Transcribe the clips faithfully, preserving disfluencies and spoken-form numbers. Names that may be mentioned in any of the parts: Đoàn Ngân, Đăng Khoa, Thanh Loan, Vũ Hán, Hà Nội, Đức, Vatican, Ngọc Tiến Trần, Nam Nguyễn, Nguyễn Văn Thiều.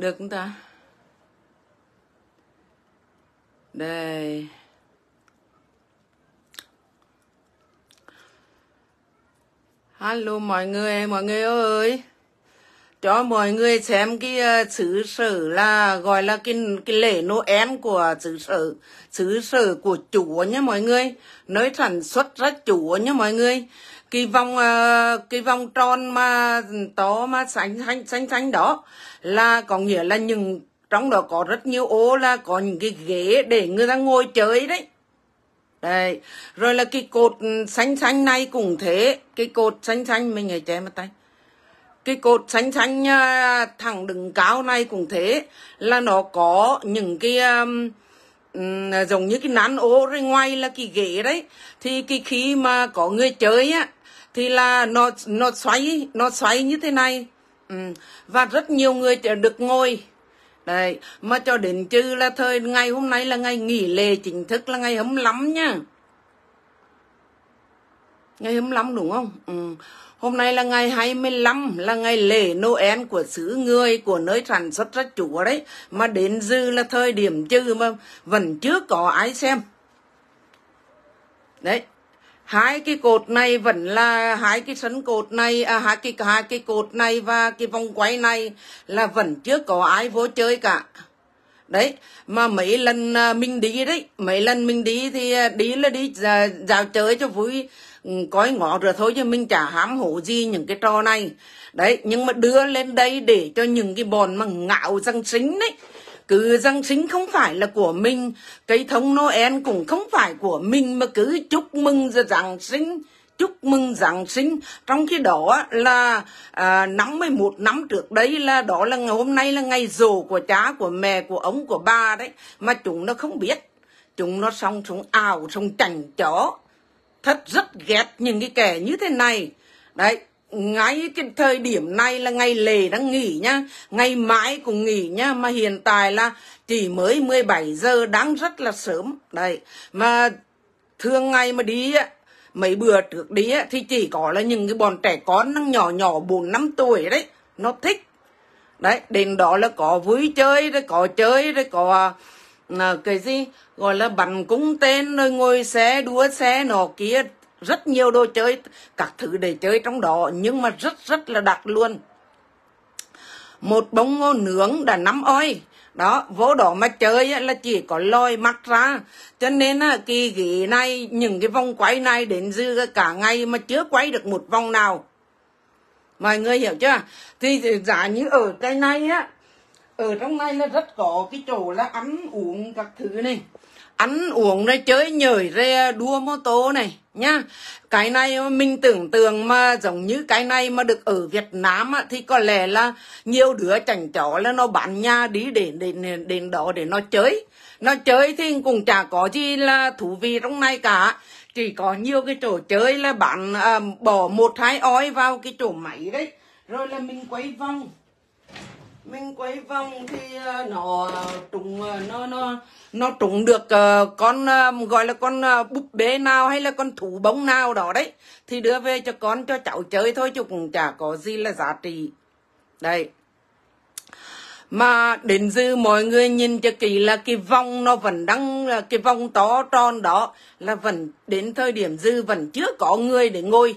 Được không ta? Đây. Hello mọi người, mọi người ơi, cho mọi người xem cái xứ sở là gọi là cái, cái lễ Noel của xứ sở, xứ sở của Chúa nhé mọi người, nơi sản xuất ra Chúa nhé mọi người. Cái vòng cái vòng tròn mà to mà xanh xanh xanh xanh đó là có nghĩa là những trong đó có rất nhiều ô, là có những cái ghế để người ta ngồi chơi đấy. Đây, rồi là cái cột xanh xanh này cũng thế, cái cột xanh xanh mình hãy che mất tay. Cái cột xanh xanh thẳng đứng cao này cũng thế, là nó có những cái um, giống như cái nán ô, rồi ngoài là cái ghế đấy. Thì cái khi mà có người chơi á thì là nó nó xoay, nó xoay như thế này. Ừ. Và rất nhiều người được ngồi. Đấy, mà cho đến chứ là thời ngày hôm nay là ngày nghỉ lễ chính thức là ngày hai mươi lăm nha. Ngày hai mươi lăm đúng không? Ừ. Hôm nay là ngày hai mươi lăm, là ngày lễ Noel của xứ người, của nơi sản xuất ra Chúa đấy. Mà đến dư là thời điểm chứ mà vẫn chưa có ai xem. Đấy, hai cái cột này vẫn là hai cái sân cột này, à, hai cái hai cái cột này và cái vòng quay này là vẫn chưa có ai vô chơi cả. Đấy, mà mấy lần mình đi đấy, mấy lần mình đi thì đi là đi dạo chơi cho vui, coi ngó rồi thôi chứ mình chả hám hổ gì những cái trò này. Đấy, nhưng mà đưa lên đây để cho những cái bọn mà ngạo răng xính đấy. Cứ răng xính không phải là của mình, cây thông Noel cũng không phải của mình, mà cứ chúc mừng Giáng sinh, chúc mừng Giáng sinh. Trong khi đó là à, năm mươi mốt năm trước đấy là đó là hôm nay là ngày giỗ của cha, của mẹ, của ông, của bà đấy. Mà chúng nó không biết, chúng nó xong xuống ảo, xong chảnh chó. Thật rất ghét những cái kẻ như thế này. Đấy, ngay cái thời điểm này là ngày lễ đang nghỉ nhá, ngày mai cũng nghỉ nhá, mà hiện tại là chỉ mới mười bảy giờ, đang rất là sớm. Đấy, mà thường ngày mà đi á, mấy bữa trước đi á, thì chỉ có là những cái bọn trẻ con đang nhỏ nhỏ bốn năm tuổi đấy, nó thích. Đấy, đến đó là có vui chơi, rồi có chơi, rồi có cái gì gọi là bắn cung tên, rồi ngồi xe, đua xe, nó kia, rất nhiều đồ chơi, các thứ để chơi trong đó, nhưng mà rất rất là đặc luôn. Một bông ngô nướng đã năm oi. Đó, vô đó mà chơi là chỉ có lòi mắt ra. Cho nên cái ghế này, những cái vòng quay này đến dư cả ngày mà chưa quay được một vòng nào. Mọi người hiểu chưa? Thì giả như ở cái này á, ở trong này là rất có cái chỗ là ăn uống các thứ này. Ăn uống rồi chơi nhởi rồi đua mô tô này nhá. Cái này mình tưởng tượng mà giống như cái này mà được ở Việt Nam á, thì có lẽ là nhiều đứa chảnh chó là nó bán nhà đi để đến đến đó để nó chơi. Nó chơi thì cũng chả có gì là thú vị trong này cả. Chỉ có nhiều cái chỗ chơi là bạn à, bỏ một hai ói vào cái chỗ máy đấy. Rồi là mình quay vòng. Mình quay vòng thì nó trúng, nó nó nó trúng được con gọi là con búp bê nào hay là con thú bông nào đó đấy thì đưa về cho con cho cháu chơi thôi, chứ cũng chả có gì là giá trị. Đây, mà đến dư mọi người nhìn cho kỹ là cái vòng nó vẫn đang, cái vòng to tròn đó là vẫn đến thời điểm dư vẫn chưa có người để ngồi.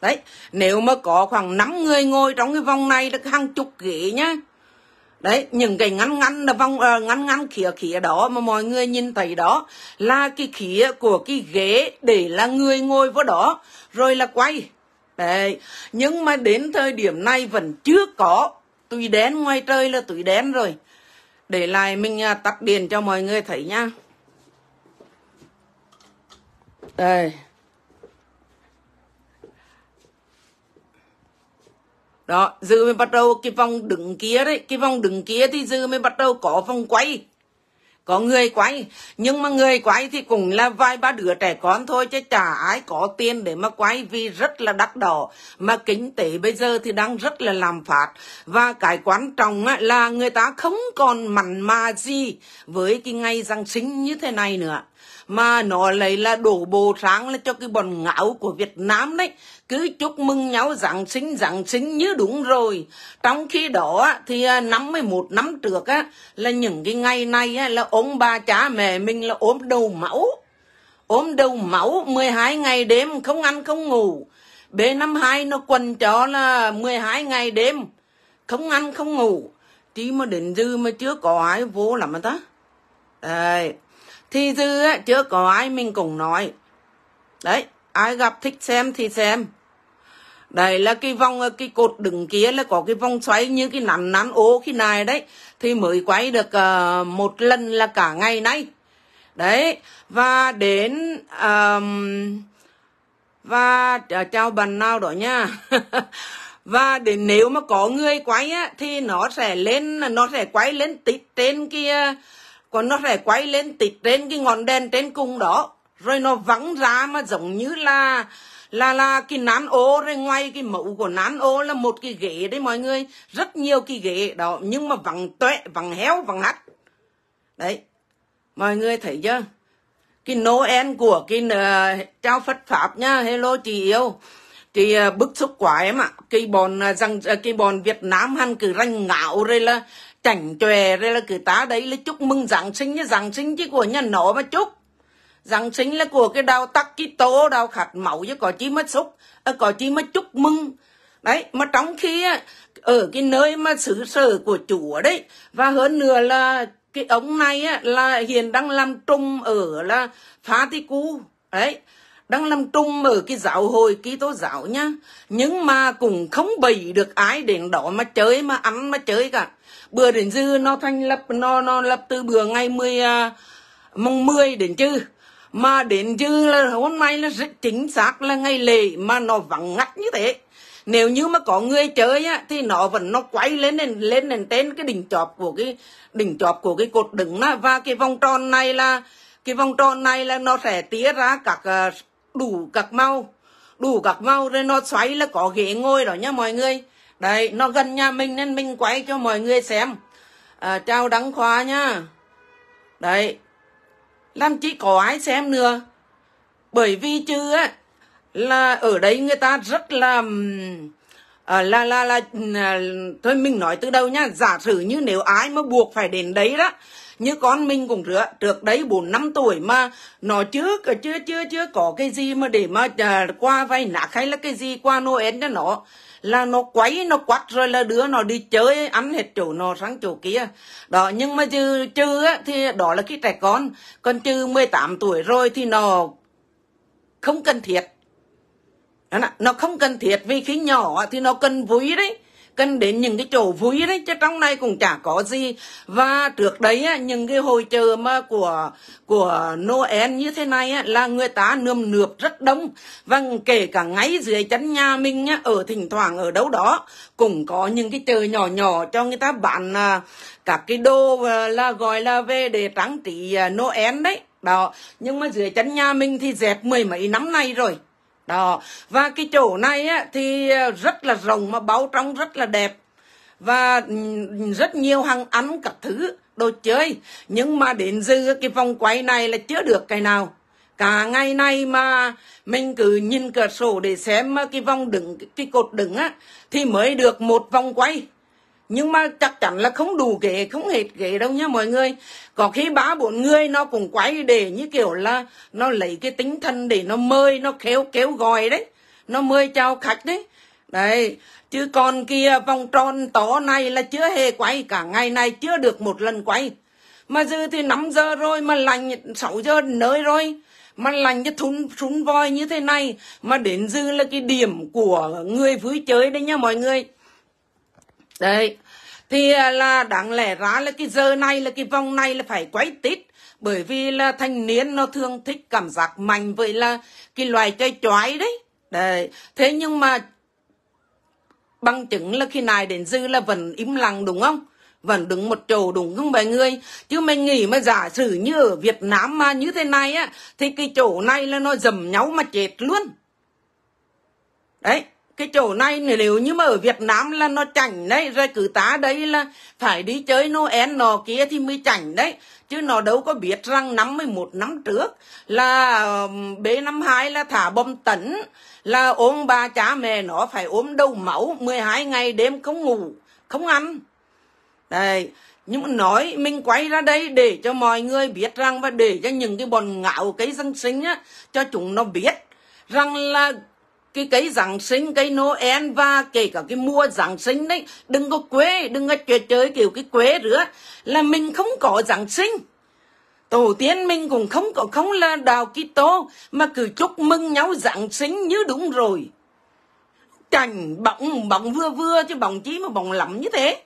Đấy, nếu mà có khoảng năm người ngồi trong cái vòng này được hàng chục ghế nhá. Đấy, những cái ngắn ngắn là vòng uh, ngắn ngắn khía khía đó mà mọi người nhìn thấy đó là cái khía của cái ghế để là người ngồi vào đó rồi là quay. Đấy, nhưng mà đến thời điểm này vẫn chưa có, túi đen ngoài trời là túi đen rồi. Để lại mình uh, tắt điện cho mọi người thấy nhá. Đây. Đó, dư mới bắt đầu cái vòng đứng kia đấy, cái vòng đứng kia thì dư mới bắt đầu có vòng quay. Có người quay, nhưng mà người quay thì cũng là vài ba đứa trẻ con thôi, chứ chả ai có tiền để mà quay vì rất là đắt đỏ. Mà kinh tế bây giờ thì đang rất là lạm phát. Và cái quan trọng là người ta không còn mặn mà gì với cái ngày Giáng sinh như thế này nữa. mà nó lại là đổ bộ sáng là cho cái bọn ngáo của Việt Nam đấy. Cứ chúc mừng nhau Giáng sinh, Giáng sinh như đúng rồi. Trong khi đó thì năm mươi mốt năm trước là những cái ngày này là ông bà cha mẹ mình là ốm đầu máu. Ốm đầu máu mười hai ngày đêm không ăn không ngủ. B năm hai nó quần cho là mười hai ngày đêm không ăn không ngủ. Chỉ mà đến dư mà chưa có ai vô lắm mà ta. Đấy. Thì dư chưa có ai mình cũng nói. Đấy, ai gặp thích xem thì xem. Đây là cái vòng, cái cột đứng kia là có cái vòng xoáy như cái nắn nắn ố khi này đấy. Thì mới quay được uh, một lần là cả ngày nay. Đấy, và đến... Um, và chào bạn nào đó nha. Và để nếu mà có người quay á, thì nó sẽ lên, nó sẽ quay lên tít trên kia, còn nó sẽ quay lên tít trên cái ngọn đèn trên cùng đó, rồi nó vắng ra mà giống như là là là cái nán ô, rồi ngoài cái mẫu của nán ô là một cái ghế đấy mọi người, rất nhiều cái ghế đó, nhưng mà vắng tuệ, vắng héo, vắng hắt đấy mọi người thấy chưa. Cái Noel của cái uh, trao Phật Pháp nhá. Hello chị yêu. Chị uh, bức xúc quá em ạ. Cái bọn uh, rằng uh, cái bọn Việt Nam hắn cứ ranh ngạo rồi là chảnh chòe rồi là cứ tá đấy là chúc mừng Giáng sinh nhá, Giáng sinh chứ của nhà nó mà chúc. Giáng sinh là của cái đào tắc cái tố đào khát máu chứ có chi mất xúc, à, có chi mất chúc mừng. Đấy, mà trong khi ở cái nơi mà xứ sở của Chúa đấy, và hơn nữa là cái ông này á, là hiện đang làm trùm ở là Phá Thi Cú đấy, đang làm trùm ở cái giáo hội Kitô giáo nhá, nhưng mà cũng không bày được ai đến đó mà chơi mà ăn mà chơi cả. Bữa đến dư nó thành lập, nó nó lập từ bữa ngày mười mùng mười đến chứ, mà đến dư là hôm nay là rất chính xác là ngày lễ mà nó vắng ngắt như thế. Nếu như mà có người chơi á, thì nó vẫn nó quay lên lên lên, lên tên cái đỉnh chóp của cái đỉnh chóp của cái cột đứng đó, và cái vòng tròn này là cái vòng tròn này là nó sẽ tía ra các đủ các màu, đủ các màu, rồi nó xoáy là có ghế ngồi đó nha mọi người. Đấy, nó gần nhà mình nên mình quay cho mọi người xem. À, chào Đăng Khoa nha. Đấy. Làm chi có ai xem nữa. Bởi vì chứ á là ở đấy người ta rất là à, là, là, là à, thôi mình nói từ đầu nha. Giả sử như nếu ai mà buộc phải đến đấy đó, như con mình cũng rửa trước đấy bốn năm tuổi mà nó chưa chưa chưa chưa có cái gì mà để mà à, qua vay nạc hay là cái gì qua Noel cho nó, là nó quấy nó quắt rồi là đứa nó đi chơi ăn hết chỗ nó sang chỗ kia đó. Nhưng mà chứ chứ thì đó là cái trẻ con, còn chứ mười tám tuổi rồi thì nó không cần thiết. Nó không cần thiết, vì khi nhỏ thì nó cần vui đấy, cần đến những cái chỗ vui đấy, chứ trong này cũng chả có gì. Và trước đấy những cái hội chợ mà của của Noel như thế này là người ta nườm nượp rất đông. Và kể cả ngay dưới chân nhà mình ở thỉnh thoảng ở đâu đó cũng có những cái chợ nhỏ nhỏ cho người ta bán các cái đồ là gọi là về để trang trí Noel đấy đó. Nhưng mà dưới chân nhà mình thì dẹp mười mấy năm nay rồi đó. Và cái chỗ này á, thì rất là rộng mà bao trong rất là đẹp, và rất nhiều hàng ăn các thứ đồ chơi. Nhưng mà đến dư cái vòng quay này là chưa được cái nào. Cả ngày nay mà mình cứ nhìn cửa sổ để xem cái vòng đứng, cái cột đứng á, thì mới được một vòng quay. Nhưng mà chắc chắn là không đủ ghế, không hết ghế đâu nha mọi người. Có khi ba bốn người nó cũng quay để như kiểu là nó lấy cái tinh thần để nó mời, nó khéo kéo gọi đấy, nó mời chào khách đấy. Đấy, chứ còn kia vòng tròn to này là chưa hề quay, cả ngày này chưa được một lần quay. Mà giờ thì năm giờ rồi, mà lành sáu giờ nơi rồi, mà lành cái thún, thún voi như thế này. Mà đến dư là cái điểm của người vui chơi đấy nha mọi người. Đấy, thì là đáng lẽ ra là cái giờ này là cái vòng này là phải quay tít. Bởi vì là thanh niên nó thường thích cảm giác mạnh với là cái loài chơi chói đấy. Đấy, thế nhưng mà bằng chứng là khi này đến dư là vẫn im lặng đúng không? Vẫn đứng một chỗ đúng không mọi người? Chứ mình nghĩ mà giả sử như ở Việt Nam mà như thế này á, thì cái chỗ này là nó dầm nhau mà chết luôn. Đấy, Cái chỗ này nếu như mà ở Việt Nam là nó chảnh đấy, rồi cứ tá đấy là phải đi chơi Noel nọ kia thì mới chảnh đấy. Chứ nó đâu có biết rằng năm mươi mốt năm trước là B năm hai là thả bom tấn, là ôm bà cha mẹ nó phải ôm đầu máu mười hai ngày đêm không ngủ, không ăn. Đấy, nhưng mà nói mình quay ra đây để cho mọi người biết rằng, và để cho những cái bọn ngạo cái dân sinh á, cho chúng nó biết rằng là cái cái Giáng sinh, cái Noel và kể cả cái mùa Giáng sinh đấy, đừng có quê, đừng có chơi chơi kiểu cái quê nữa, là mình không có Giáng sinh. Tổ tiên mình cũng không có, không là đạo Kitô mà cứ chúc mừng nhau Giáng sinh như đúng rồi. Chảnh bóng, bóng vừa vừa chứ bóng chí mà bóng lắm như thế.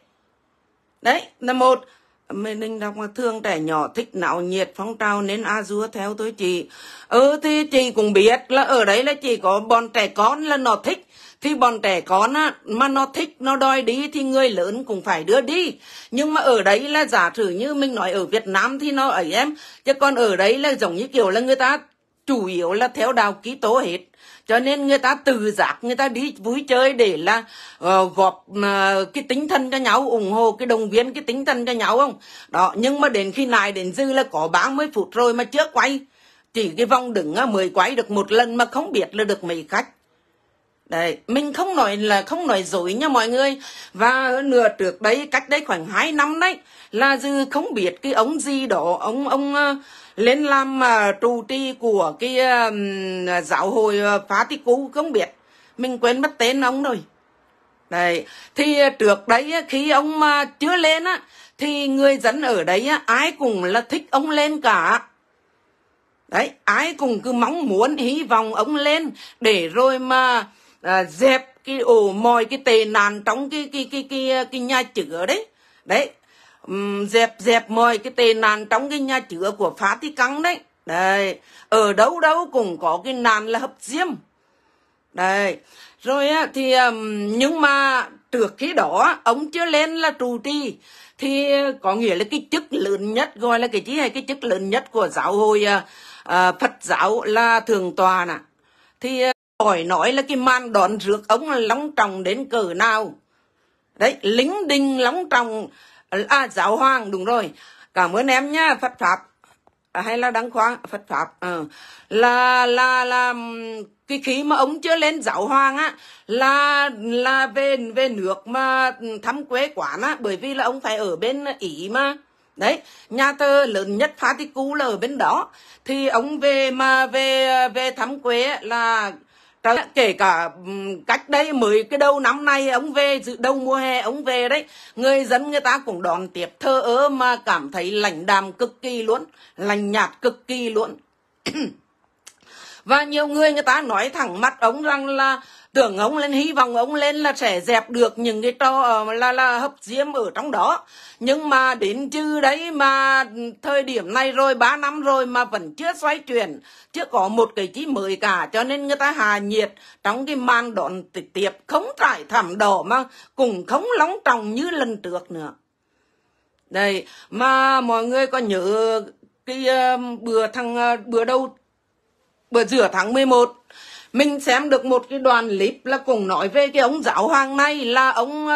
Đấy là một. Mình đọc mà thương trẻ nhỏ thích náo nhiệt phong trào nên a dua theo tôi chị. Ừ thì chị cũng biết là ở đấy là chỉ có bọn trẻ con là nó thích. Thì bọn trẻ con á, mà nó thích nó đòi đi thì người lớn cũng phải đưa đi. Nhưng mà ở đấy là giả sử như mình nói ở Việt Nam thì nó ấy em. Chứ còn ở đấy là giống như kiểu là người ta chủ yếu là theo đạo Kitô hết. Cho nên người ta tự giác, người ta đi vui chơi để là uh, góp uh, cái tinh thần cho nhau, ủng hộ cái đồng viên cái tinh thần cho nhau không? Đó, nhưng mà đến khi này đến dư là có ba mươi phút rồi mà chưa quay. Chỉ cái vòng đứng uh, mới quay được một lần mà không biết là được mấy khách. Đấy, mình không nói là không nói dối nha mọi người. Và nửa trước đấy, cách đấy khoảng hai năm đấy, là dư không biết cái ông gì đó, ông ông uh, lên làm uh, trụ trì của cái uh, giáo hội uh, Phá Tích Cú, không biết, mình quên mất tên ông rồi. Đấy, thì uh, trước đấy khi ông uh, chưa lên á, thì người dân ở đấy uh, ai cũng là thích ông lên cả. Đấy, ai cũng cứ mong muốn hy vọng ông lên để rồi mà uh, dẹp cái ổ mồi cái tệ nạn trong cái cái cái cái cái nhà chữa đấy. Đấy. Um, dẹp dẹp mời cái tệ nạn trong cái nhà chữa của Phá Thi Căng đấy. Đấy, ở đâu đâu cũng có cái nạn là hấp diêm. Đấy, rồi á, thì um, nhưng mà trước khi đó ông chưa lên là trụ trì, thì có nghĩa là cái chức lớn nhất, gọi là cái chi hay cái chức lớn nhất của giáo hội uh, Phật giáo là thượng tòa nè. Thì uh, hỏi nói là cái màn đón rước ông là long trọng đến cỡ nào. Đấy, lính đinh long trọng. À, giáo hoàng, đúng rồi. Cảm ơn em nhá, Phật Pháp à, hay là Đăng Khoa, Phật Pháp à. Là, là, là cái khi mà ông chưa lên giáo hoàng á, Là, là về, về nước mà thăm quê quán á. Bởi vì là ông phải ở bên Ý mà. Đấy, nhà thờ lớn nhất Phá Tích Cú là ở bên đó. Thì ông về mà về, về thăm quê là kể cả cách đây mới cái đầu năm nay ông về, dự đầu mùa hè ông về đấy, người dân người ta cũng đón tiếp thơ ơ mà cảm thấy lạnh đàm cực kỳ luôn, lạnh nhạt cực kỳ luôn. Và nhiều người người ta nói thẳng mặt ông rằng là tưởng ông lên, hy vọng ông lên là sẽ dẹp được những cái trò là, là hấp diêm ở trong đó. Nhưng mà đến chứ đấy mà thời điểm này rồi, ba năm rồi mà vẫn chưa xoay chuyển, chưa có một cái chí mới cả. Cho nên người ta hà nhiệt trong cái màn đón tiếp không trải thảm đỏ mà cũng không lóng trọng như lần trước nữa. Đấy, mà mọi người có nhớ cái bữa, thằng, bữa đầu, bữa giữa tháng mười một, mình xem được một cái đoàn clip là cùng nói về cái ông giáo hoàng này, là ông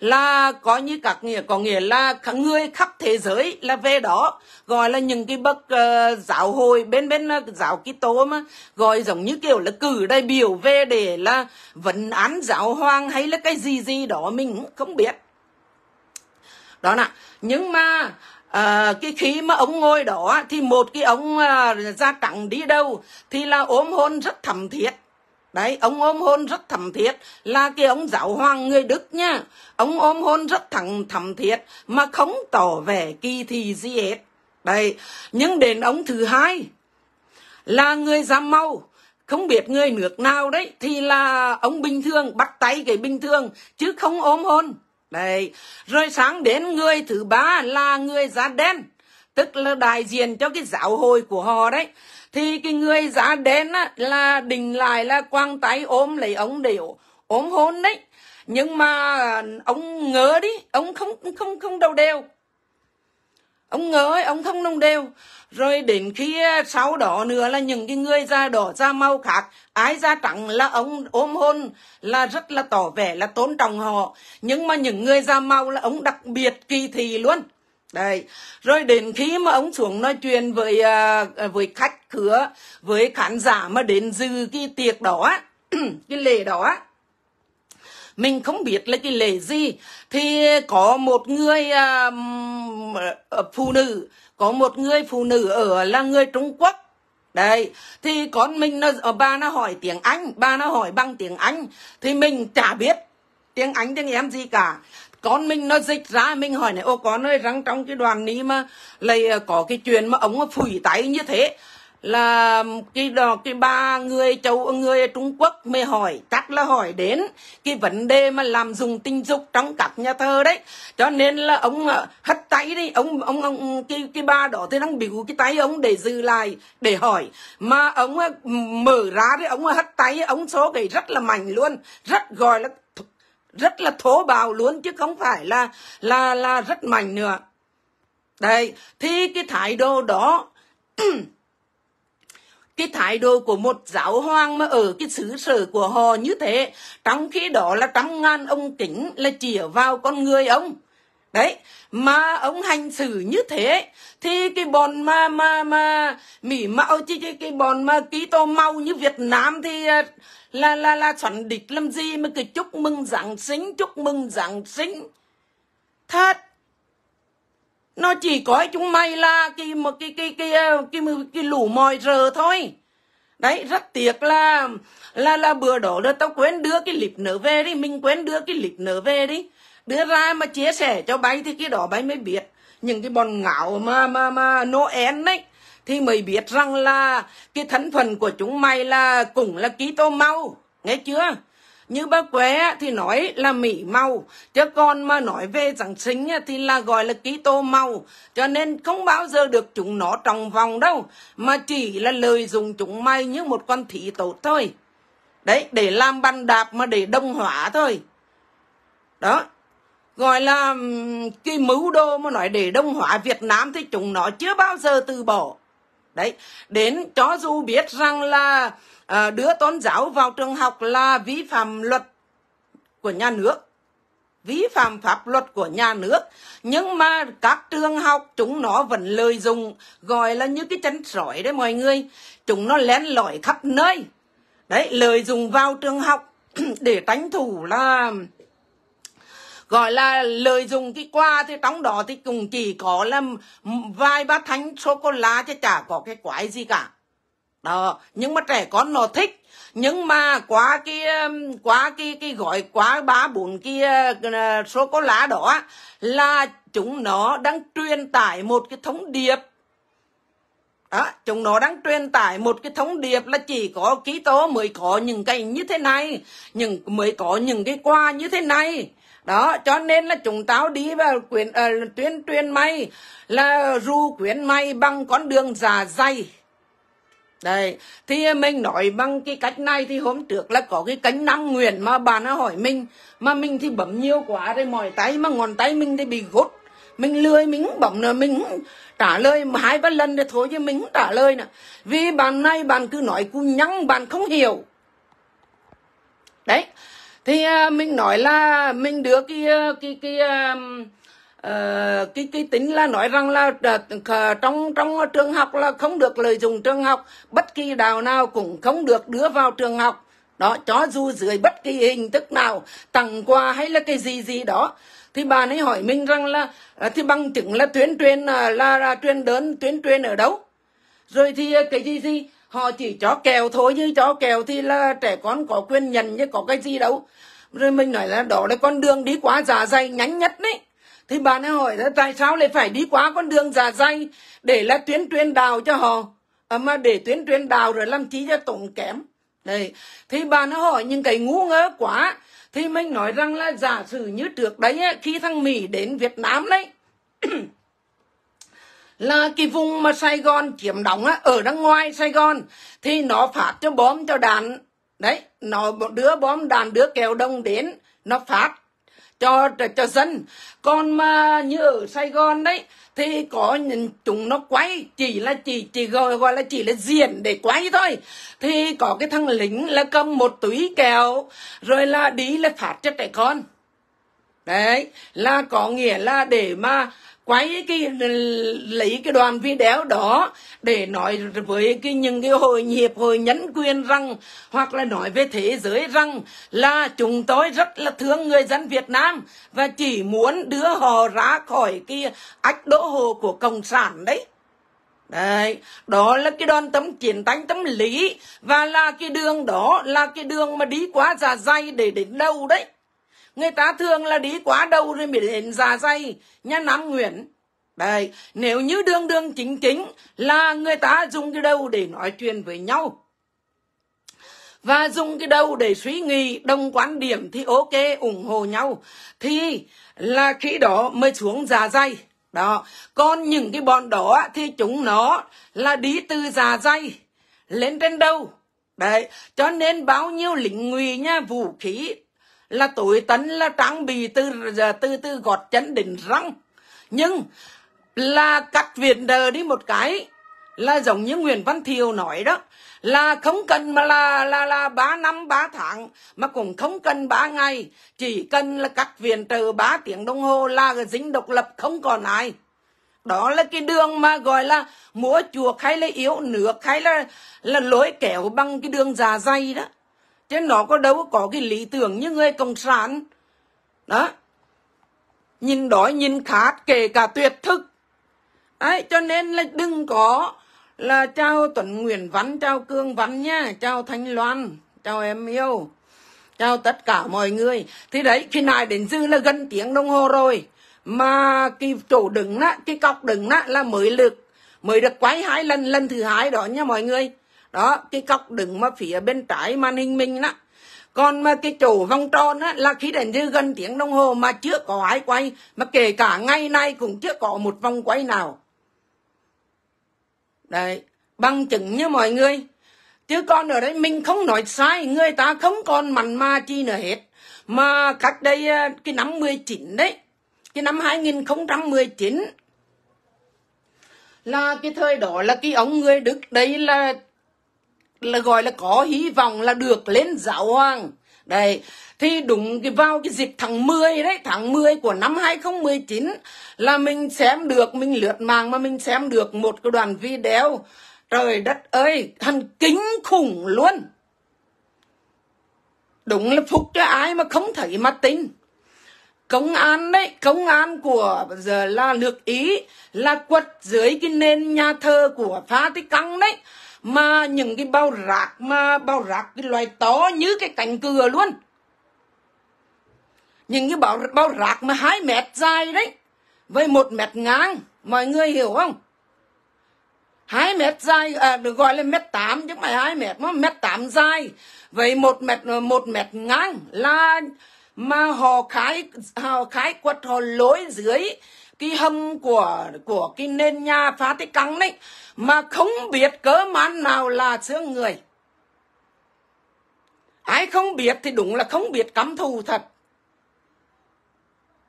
là có như các nghĩa, có nghĩa là người khắp thế giới là về đó, gọi là những cái bậc uh, giáo hội bên bên uh, giáo Kitô mà gọi giống như kiểu là cử đại biểu về để là vấn án giáo hoàng hay là cái gì gì đó mình không biết. Đó nè, nhưng mà à, cái khi mà ông ngồi đó thì một cái ông à, da trắng đi đâu thì là ôm hôn rất thầm thiết. Đấy, ông ôm hôn rất thầm thiết là cái ông giáo hoàng người Đức nha. Ông ôm hôn rất thầm, thầm thiết mà không tỏ vẻ kỳ thị gì hết. Đấy, nhưng đến ông thứ hai là người da màu, không biết người nước nào đấy, thì là ông bình thường, bắt tay cái bình thường chứ không ôm hôn. Đấy, rồi sáng đến người thứ ba là người da đen, tức là đại diện cho cái giáo hội của họ đấy. Thì cái người da đen á, là đình lại là quang tay ôm lấy ông để ôm hôn đấy. Nhưng mà ông ngớ đi, ông không không không đầu đều. Ông Ngờ ấy, ông thông đồng đều. Rồi đến khi sau đó nữa là những cái người da đỏ da màu khác, ái da trắng là ông ôm hôn, là rất là tỏ vẻ là tôn trọng họ. Nhưng mà những người da màu là ông đặc biệt kỳ thị luôn. Đấy. Rồi đến khi mà ông xuống nói chuyện với với khách khứa, với khán giả mà đến dự cái tiệc đó, cái lễ đó, mình không biết là cái lễ gì, thì có một người uh, phụ nữ, có một người phụ nữ ở là người Trung Quốc. Đấy, thì con mình nó, bà nó hỏi tiếng Anh, bà nó hỏi bằng tiếng Anh, thì mình chả biết tiếng Anh tiếng em gì cả. Con mình nó dịch ra, mình hỏi này, ô con ơi, rằng trong cái đoàn ní mà lại có cái chuyện mà ông phủi tay như thế, là cái đó cái ba người châu người Trung Quốc mới hỏi, chắc là hỏi đến cái vấn đề mà làm dùng tình dục trong các nhà thờ đấy, cho nên là ông hất tay đi, ông ông ông cái cái ba đó thì đang biểu cái tay ông để giữ lại để hỏi, mà ông mở ra thì ông hất tay, ông số cái rất là mạnh luôn, rất gọi là rất là thô bạo luôn, chứ không phải là là là rất mạnh nữa. Đây, thì cái thái độ đó cái thái độ của một giáo hoàng mà ở cái xứ sở của họ như thế, trong khi đó là trăm ngàn ông kính là chĩa vào con người ông. Đấy, mà ông hành xử như thế, thì cái bọn mà mà mà Mỹ Mạo, chứ cái, cái bọn mà Kitô mau như Việt Nam thì là là là chuẩn địch làm gì mà cứ chúc mừng Giáng sinh, chúc mừng Giáng sinh. Thật. Nó chỉ có chúng mày là cái một cái cái cái cái, cái, cái lũ mòi rờ thôi. Đấy, rất tiếc là là là bữa đó là tao quên đưa cái clip nữa về đi, mình quên đưa cái clip nữa về đi. Đưa ra mà chia sẻ cho bái thì cái đó bái mới biết. Những cái bọn ngáo mà mà mà Noel đấy thì mới biết rằng là cái thân phận của chúng mày là cũng là Kitô mau, nghe chưa? Như bác Quế thì nói là Mỹ Màu, chứ còn mà nói về Giáng sinh thì là gọi là Kitô Màu. Cho nên không bao giờ được chúng nó trong vòng đâu, mà chỉ là lợi dụng chúng mày như một con thí tốt thôi. Đấy, để làm bàn đạp mà để đông hóa thôi. Đó, gọi là cái mưu đồ mà nói để đông hóa Việt Nam thì chúng nó chưa bao giờ từ bỏ. Đấy, đến cho dù biết rằng là à, đưa tôn giáo vào trường học là vi phạm luật của nhà nước, vi phạm pháp luật của nhà nước, nhưng mà các trường học chúng nó vẫn lợi dụng, gọi là như cái chân sói đấy mọi người. Chúng nó lén lỏi khắp nơi. Đấy, lợi dụng vào trường học để tranh thủ là gọi là lợi dụng cái quà, thì trong đó thì cũng chỉ có là vài ba thánh sô-cô-la chứ chả có cái quái gì cả. Đó, nhưng mà trẻ con nó thích, nhưng mà quá cái quá cái cái gọi quá ba bốn cái uh, sô cô lá đó là chúng nó đang truyền tải một cái thông điệp. Đó, chúng nó đang truyền tải một cái thông điệp là chỉ có Kitô mới có những cái như thế này, những mới có những cái quà như thế này. Đó, cho nên là chúng tao đi vào quyến uh, tuyên truyền mày là ru quyến mày bằng con đường giả dày. Đấy, thì mình nói bằng cái cách này. Thì hôm trước là có cái cánh Nam Nguyễn mà bà nó hỏi mình, mà mình thì bấm nhiều quá rồi mỏi tay, mà ngón tay mình thì bị gút, mình lười, mình không bấm nữa, mình không trả lời hai ba lần rồi thôi, chứ mình không trả lời nữa. Vì bạn này bạn cứ nói cú nhăng, bạn không hiểu. Đấy, thì mình nói là mình đưa cái cái cái Uh, cái cái tính là nói rằng là uh, trong trong trường học là không được lợi dụng trường học, bất kỳ đạo nào cũng không được đưa vào trường học. Đó, cho dù dưới bất kỳ hình thức nào, tặng quà hay là cái gì gì đó. Thì bà ấy hỏi mình rằng là uh, thì bằng chứng là tuyên truyền uh, là, là truyền đơn tuyên truyền ở đâu? Rồi thì uh, cái gì gì họ chỉ cho kèo thôi, chứ cho kèo thì là trẻ con có quyền nhận, chứ có cái gì đâu. Rồi mình nói là đó là con đường đi quá giả dày nhánh nhất đấy. Thì bà ấy hỏi là tại sao lại phải đi qua con đường giả dây để là tuyên truyền đạo cho họ, à, mà để tuyên truyền đạo rồi làm chi cho tốn kém. Đấy, thì bà ấy hỏi những cái ngu ngơ quá. Thì mình nói rằng là giả sử như trước đấy ấy, khi thằng Mỹ đến Việt Nam đấy là cái vùng mà Sài Gòn chiếm đóng ấy, ở đằng ngoài Sài Gòn thì nó phát cho bom cho đạn. Đấy, nó đưa bom đạn, đưa kèo đồng đến, nó phát cho cho dân. Còn mà như ở Sài Gòn đấy thì có chúng nó quay chỉ là chỉ chỉ gọi gọi là chỉ là diện để quay thôi. Thì có cái thằng lính là cầm một túi kẹo rồi là đi là phát cho trẻ con. Đấy là có nghĩa là để mà quay cái lấy cái đoàn video đó để nói với cái những cái hội hiệp hội nhân quyền rằng, hoặc là nói về thế giới rằng là chúng tôi rất là thương người dân Việt Nam và chỉ muốn đưa họ ra khỏi cái ách đô hộ của cộng sản đấy. Đấy, đó là cái đoàn tấm chiến tranh tâm lý, và là cái đường đó là cái đường mà đi qua dạ dày để đến đâu đấy. Người ta thường là đi quá đâu rồi mới đến dạ dày, nhà Nam Nguyễn. Đấy, nếu như đường đường chính chính là người ta dùng cái đầu để nói chuyện với nhau. Và dùng cái đầu để suy nghĩ, đồng quan điểm thì ok, ủng hộ nhau. Thì là khi đó mới xuống dạ dày. Đó, còn những cái bọn đó thì chúng nó là đi từ dạ dày lên trên đầu. Đấy, cho nên bao nhiêu lính ngụy nha, vũ khí là tối tấn là trang bị từ từ từ gót chân đến răng, nhưng là cắt viện đờ đi một cái là giống như Nguyễn Văn Thiều nói đó, là không cần mà là là là ba năm ba tháng, mà cũng không cần ba ngày, chỉ cần là cắt viện đờ ba tiếng đồng hồ là dính độc lập không còn ai. Đó là cái đường mà gọi là múa chuộc hay là yếu nước hay là là lối kéo bằng cái đường dạ dày đó. Chứ nó có đâu có cái lý tưởng như người cộng sản. Đó, nhìn đói nhìn khát, kể cả tuyệt thực. Đấy, cho nên là đừng có là chào Tuấn Nguyễn Văn, chào Cương Văn nha, chào Thanh Loan, chào em yêu, chào tất cả mọi người. Thì đấy, khi này đến dư là gần tiếng đồng hồ rồi, mà cái chỗ đứng đó, cái cọc đứng đó là mới được, mới được quay hai lần, lần thứ hai đó nha mọi người. Đó, cái cọc đứng mà phía bên trái màn hình mình đó. Còn mà cái chỗ vòng tròn á, là khi đến như gần tiếng đồng hồ mà chưa có ai quay. Mà kể cả ngày nay cũng chưa có một vòng quay nào. Đấy, bằng chứng nha mọi người. Chứ còn ở đấy mình không nói sai, người ta không còn mặn mà chi nữa hết. Mà cách đây cái năm mười chín đấy, cái năm hai nghìn không trăm mười chín, là cái thời đó là cái ông người Đức đấy là là gọi là có hy vọng là được lên giáo hoàng. Đấy, thì đúng cái vào cái dịp tháng mười đấy, tháng mười của năm hai nghìn không trăm mười chín là mình xem được, mình lướt mạng mà mình xem được một cái đoạn video, trời đất ơi, thần kinh khủng luôn. Đúng là phục cho ai mà không thấy mà tin. Công an đấy, công an của giờ là nước Ý là quật dưới cái nền nhà thờ của Vatican đấy. Mà những cái bao rác, mà bao rác cái loài to như cái cánh cửa luôn. Những cái bao, bao rác mà hai mét dài đấy, với một mét ngang, mọi người hiểu không? Hai mét dài, à, được gọi là mét tám chứ không phải hai mét, mà mét tám dài, với một mét, một mét ngang là mà họ khái, họ khái quật, họ lối dưới cái hầm của của cái nền nhà Vatican đấy, mà không biết cỡ man nào là xương người. Ai không biết thì đúng là không biết căm thù thật.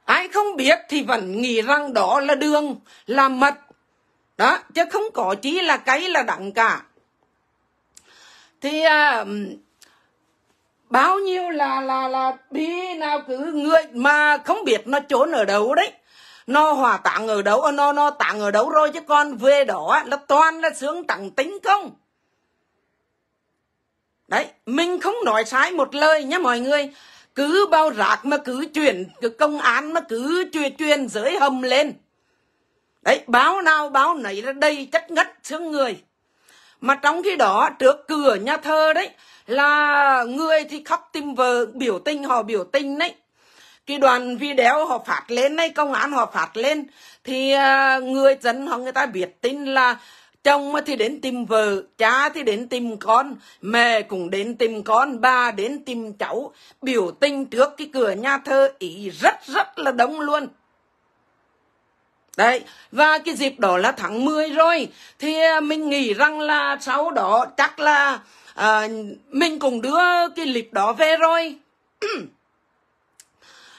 Ai không biết thì vẫn nghĩ rằng đó là đường, là mật. Đó, chứ không có chí là cái là đặng cả. Thì à, bao nhiêu là là là đi nào cứ người mà không biết nó trốn ở đâu đấy. Nó hòa tạng ở đâu, nó nó tạng ở đâu rồi, chứ con về đó là toàn là sướng tặng tính không. Đấy, mình không nói sai một lời nhé mọi người. Cứ bao rác mà cứ chuyển, cứ công án mà cứ truyền truyền dưới hầm lên. Đấy, báo nào báo nấy ra đây chất ngất sướng người. Mà trong khi đó trước cửa nhà thơ đấy là người thì khóc tìm vợ, biểu tình, họ biểu tình đấy. Cái đoàn video họ phát lên đấy, công an họ phát lên, thì người dân họ người ta biết tin là chồng thì đến tìm vợ, cha thì đến tìm con, mẹ cũng đến tìm con, ba đến tìm cháu. Biểu tình trước cái cửa nhà thơ Ý rất rất là đông luôn. Đấy, và cái dịp đó là tháng mười rồi, thì mình nghĩ rằng là sau đó chắc là à, mình cũng đưa cái clip đó về rồi.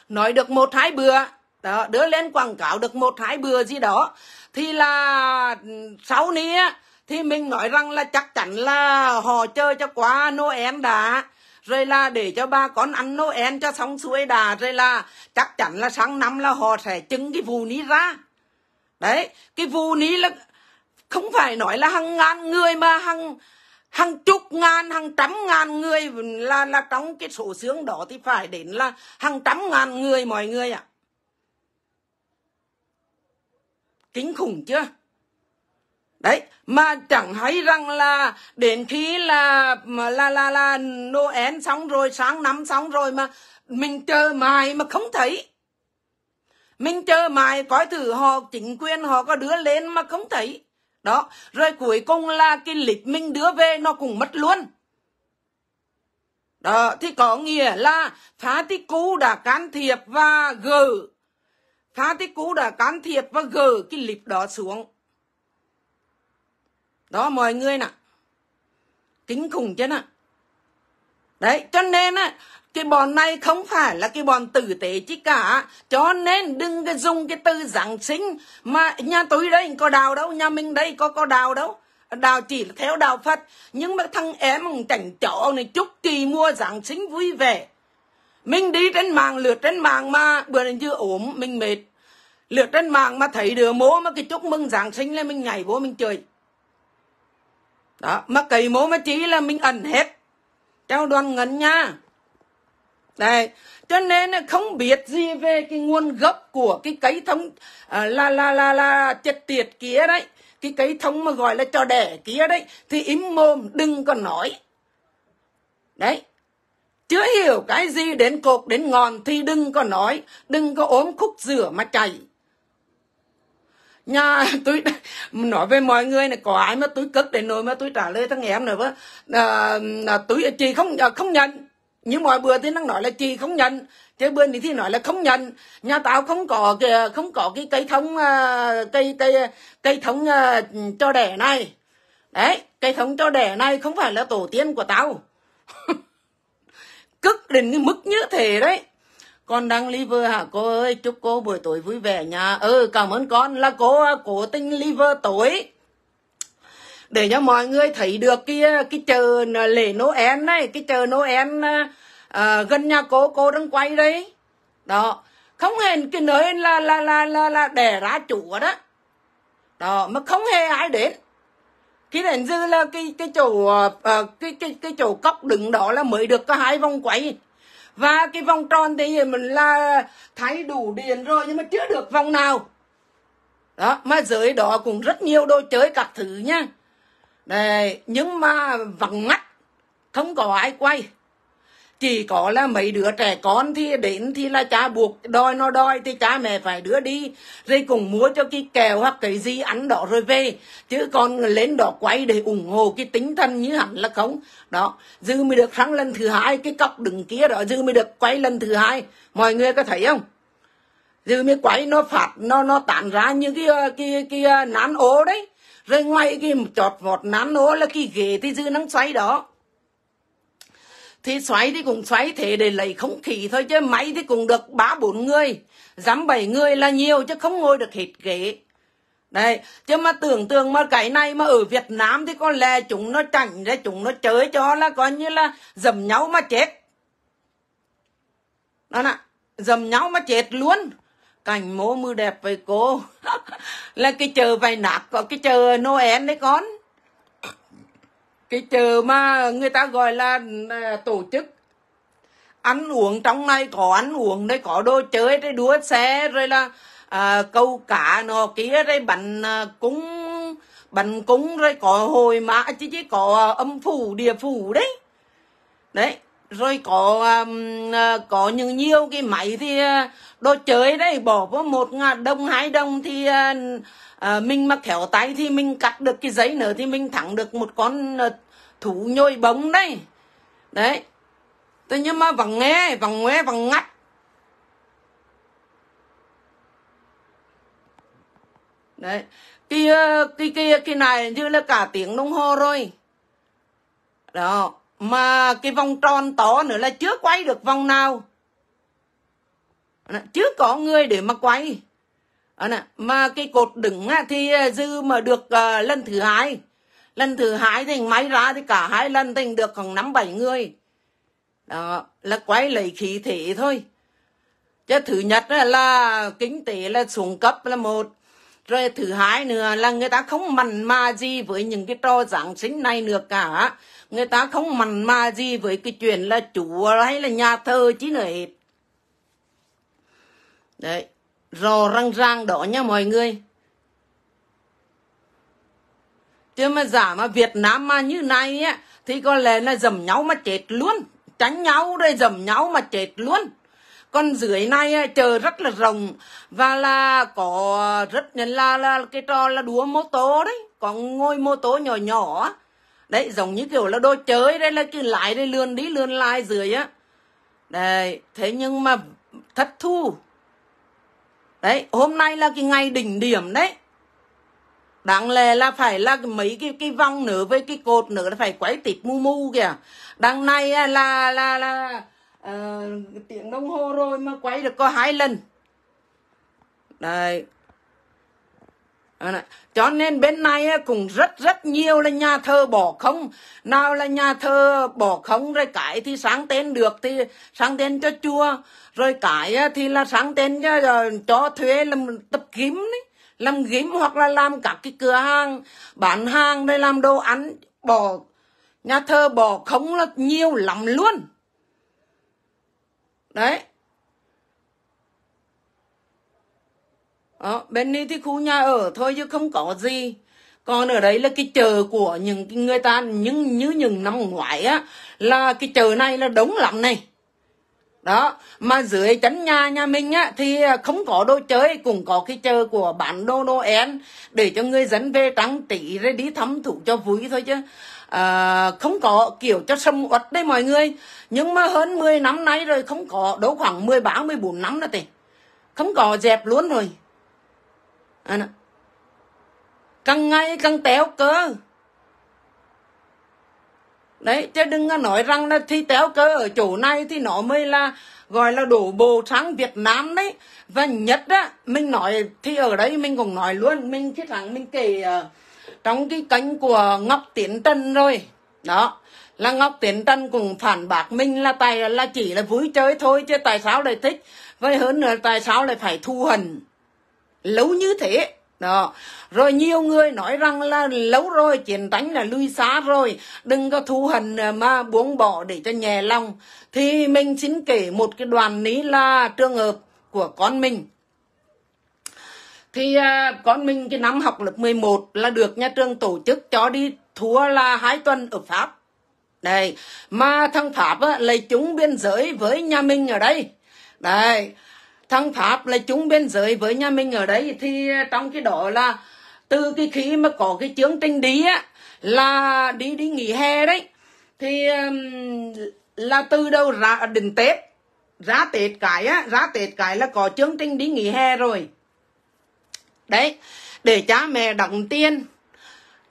nói được một hai bữa đó, đưa lên quảng cáo được một hai bữa gì đó, thì là sau này thì mình nói rằng là chắc chắn là họ chơi cho quá Noel đã, rồi là để cho bà con ăn Noel cho xong xuôi đã, rồi là chắc chắn là sáng năm là họ sẽ trưng cái vụ ní ra. Đấy, cái vụ ní là không phải nói là hàng ngàn người mà hàng hàng chục ngàn, hàng trăm ngàn người, là là trong cái số xương đó thì phải đến là hàng trăm ngàn người mọi người ạ. À, kinh khủng chưa? Đấy, mà chẳng hay rằng là đến khi là là là là Noel xong rồi, sáng năm xong rồi mà mình chờ mãi mà không thấy. Mình chờ mãi coi thử họ chính quyền họ có đưa lên mà không thấy. Đó, rồi cuối cùng là cái lịch mình đưa về nó cũng mất luôn. Đó, thì có nghĩa là Phá Tích Cú đã can thiệp và gỡ Phá Tích Cú đã can thiệp và gỡ cái lịch đó xuống. Đó mọi người nè, kinh khủng chứ nè. Đấy, cho nên á, cái bọn này không phải là cái bọn tử tế chứ cả. Cho nên đừng cái dùng cái từ Giáng sinh mà nhà tôi đây có đào đâu, nhà mình đây có có đào đâu. Đào chỉ là theo đạo Phật. Nhưng mà thằng em chẳng chỗ này chúc kỳ mua Giáng sinh vui vẻ. Mình đi trên mạng, lượt trên mạng mà bữa nay chưa ốm, mình mệt. Lượt trên mạng mà thấy đứa mố mà cái chúc mừng Giáng sinh lên mình nhảy vô mình chơi. Đó, mà cái mố mà chỉ là mình ẩn hết. Chào Đoàn Ngân nha. Đấy, cho nên không biết gì về cái nguồn gốc của cái cây thông à, là là là là chết tiệt kia đấy, cái cây thông mà gọi là cho đẻ kia đấy, thì im mồm đừng có nói. Đấy, chưa hiểu cái gì đến cột đến ngọn thì đừng có nói, đừng có ốm khúc rửa mà chảy. Nhà tôi nói với mọi người này, có ai mà tôi cất đến nỗi mà tôi trả lời thằng em nữa à, tôi chị không không nhận. Nhưng mọi bữa thì nó nói là chị không nhận, chứ bên thì nói là không nhận. Nhà tao không có kìa, không có cái cây thông cây cây cây thông cho đẻ này. Đấy, cây thông cho đẻ này không phải là tổ tiên của tao. Cất đến cái mức như thế đấy. Con đang liver hả cô ơi, chúc cô buổi tối vui vẻ nha. Ừ, cảm ơn con là cô cố tình liver tối để cho mọi người thấy được cái cái chợ lễ Noel này, cái chợ Noel à, gần nhà cô cô đang quay đấy. Đó, không hề cái nơi là là là là, là đẻ ra chủ đó. Đó, mà không hề ai đến. Cái đến dư là cái cái chỗ à, cái cái cái chỗ cốc đứng đó là mới được có hai vòng quay. Và cái vòng tròn thì mình là thấy đủ điện rồi nhưng mà chưa được vòng nào. Đó, mà dưới đó cũng rất nhiều đồ chơi các thứ nha. Đấy, nhưng mà vắng ngắt, không có ai quay. Chỉ có là mấy đứa trẻ con thì đến thì là cha buộc đòi nó đòi thì cha mẹ phải đưa đi, rồi cũng mua cho cái kẹo hoặc cái gì ăn đó rồi về. Chứ còn lên đó quay để ủng hộ cái tinh thần như hẳn là không. Đó, dư mới được thắng lần thứ hai, cái cọc đứng kia đó dư mới được quay lần thứ hai. Mọi người có thấy không? Dư mới quay nó phạt, nó nó tản ra như cái, cái, cái nán ố đấy. Rồi ngoài cái chọt vọt nán ố là cái ghế thì dư năng xoáy đó. Thì xoáy thì cũng xoáy thế để lấy không khí thôi, chứ máy thì cũng được ba bốn người, dám bảy người là nhiều chứ không ngồi được hết ghế. Đấy, chứ mà tưởng tượng mà cái này mà ở Việt Nam thì có lẽ chúng nó chảnh ra, chúng nó chơi cho là coi như là dầm nhau mà chết. Đó nè, dầm nhau mà chết luôn. Cảnh mô mưa đẹp với cô. Là cái chợ vài nạc, có cái chợ Noel đấy con. Cái chợ mà người ta gọi là tổ chức ăn uống, trong này có ăn uống đấy, có đồ chơi, rồi đua xe, rồi là à, câu cá nó kia, rồi bánh à, cúng, bánh cúng, rồi có hồi mã chứ chứ có âm phủ, địa phủ đấy. Đấy, rồi có um, có những nhiều cái máy thì đồ chơi đấy, bỏ vào một đồng hai đồng thì uh, mình mà khéo tay thì mình cắt được cái giấy nữa thì mình thắng được một con thú nhồi bóng đấy. Đấy, thế nhưng mà vẫn nghe vẫn nghe vẫn ngắt. Đấy, cái cái cái cái này như là cả tiếng đồng hồ rồi đó, mà cái vòng tròn to nữa là chưa quay được vòng nào. chứ có người để mà quay. Mà cái cột đứng thì dư mà được lần thứ hai, lần thứ hai thì máy ra thì cả hai lần thì được khoảng năm bảy người. Đó là quay lấy khí thế thôi. Chứ thứ nhất là kinh tế là xuống cấp là một. Rồi thứ hai nữa là người ta không mặn mà gì với những cái trò Giáng sinh này nữa cả. Người ta không mặn mà gì với cái chuyện là chùa hay là nhà thờ chứ nữa hết. Đấy, rò răng rang đó nha mọi người. Chứ mà giả mà Việt Nam mà như này á, thì có lẽ là dầm nhau mà chết luôn. Tránh nhau đây dầm nhau mà chết luôn. Còn dưới này chờ rất là rộng và là có rất là, là cái trò là đua mô tô đấy, có ngôi mô tô nhỏ nhỏ đấy, giống như kiểu là đồ chơi đấy, là cứ lái đây lươn đi lươn lại dưới á. Đấy, thế nhưng mà thất thu. Đấy, hôm nay là cái ngày đỉnh điểm đấy. Đáng lẽ là phải là mấy cái cái vòng nữa với cái cột nữa là phải quay tít mu mu kìa. Đằng này là là là, là à, tiếng đồng hồ rồi mà quay được có hai lần. Đấy. Cho nên bên này cũng rất rất nhiều là nhà thờ bỏ không. Nào là nhà thờ bỏ không, rồi cái thì sáng tên được thì sáng tên cho chùa, rồi cái thì là sáng tên cho, cho thuê làm tập kiếm đấy, làm kiếm hoặc là làm các cái cửa hàng bán hàng đây, làm đồ ăn. Bỏ nhà thờ bỏ không là nhiều lắm luôn. Đấy. Đó, bên này thì khu nhà ở thôi chứ không có gì. Còn ở đấy là cái chợ của những người ta, những như những năm ngoái á, là cái chợ này là đống lắm này. Đó, mà dưới chân nhà nhà mình á thì không có đồ chơi, cũng có cái chợ của bán đồ Noel để cho người dân về trang trí rồi đi thăm thú cho vui thôi chứ. À, không có kiểu cho sầm uất đấy mọi người. Nhưng mà hơn mười năm nay rồi không có, đâu khoảng mười ba mười bốn năm nữa tỉ. Không có dẹp luôn rồi. À, càng ngày càng téo cơ. Đấy, chứ đừng nói rằng là thì téo cơ ở chỗ này thì nó mới là gọi là đổ bộ sang Việt Nam đấy. Và nhất á, mình nói thì ở đây mình cũng nói luôn, mình khi rằng mình kể trong cái kênh của Ngọc Tiến Trần rồi. Đó, là Ngọc Tiến Trần cũng phản bác mình là tại là chỉ là vui chơi thôi, chứ tại sao lại thích, với hơn nữa tại sao lại phải thu hận lâu như thế. Đó, rồi nhiều người nói rằng là lâu rồi, chiến tranh là lui xa rồi, đừng có thu hận mà buông bỏ để cho nhẹ lòng. Thì mình xin kể một cái đoạn lý là trường hợp của con mình. Thì con mình cái năm học lớp mười một là được nhà trường tổ chức cho đi thua là hai tuần ở Pháp. Đấy, mà thằng Pháp á, lại chúng biên giới với nhà mình ở đây. Đấy, thằng Pháp là chúng biên giới với nhà mình ở đấy. Thì trong cái đó là từ cái khi mà có cái chương trình đi á, là đi đi nghỉ hè đấy, thì là từ đầu ra đến Tết, ra Tết cái á, ra Tết cái là có chương trình đi nghỉ hè rồi. Đấy, để cha mẹ đóng tiền.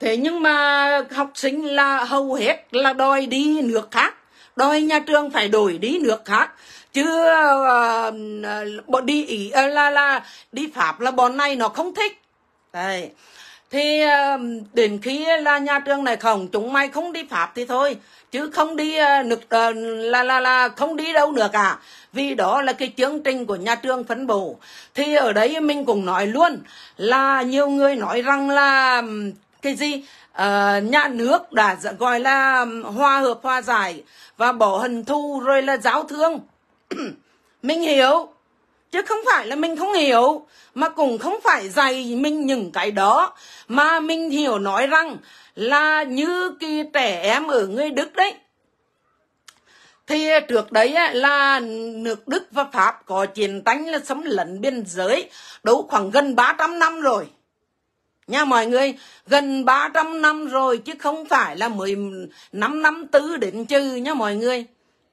Thế nhưng mà học sinh là hầu hết là đòi đi nước khác, đòi nhà trường phải đổi đi nước khác. Chứ uh, đi ý, uh, là, là đi Pháp là bọn này nó không thích. Đấy. Thì uh, đến khi là nhà trường này không, chúng mày không đi Pháp thì thôi, chứ không đi uh, nước, uh, là, là, là không đi đâu nữa cả. Vì đó là cái chương trình của nhà trường phân bổ. Thì ở đấy mình cũng nói luôn là nhiều người nói rằng là cái gì à, nhà nước đã gọi là hòa hợp hòa giải và bỏ hận thù rồi là giao thương. Mình hiểu, chứ không phải là mình không hiểu, mà cũng không phải dạy mình những cái đó. Mà mình hiểu nói rằng là như cái trẻ em ở người Đức đấy, thì trước đấy là nước Đức và Pháp có chiến tranh là xâm lấn biên giới đâu khoảng gần ba trăm năm rồi nha mọi người, gần ba trăm năm rồi chứ không phải là mười lăm năm tư đến trừ nha mọi người.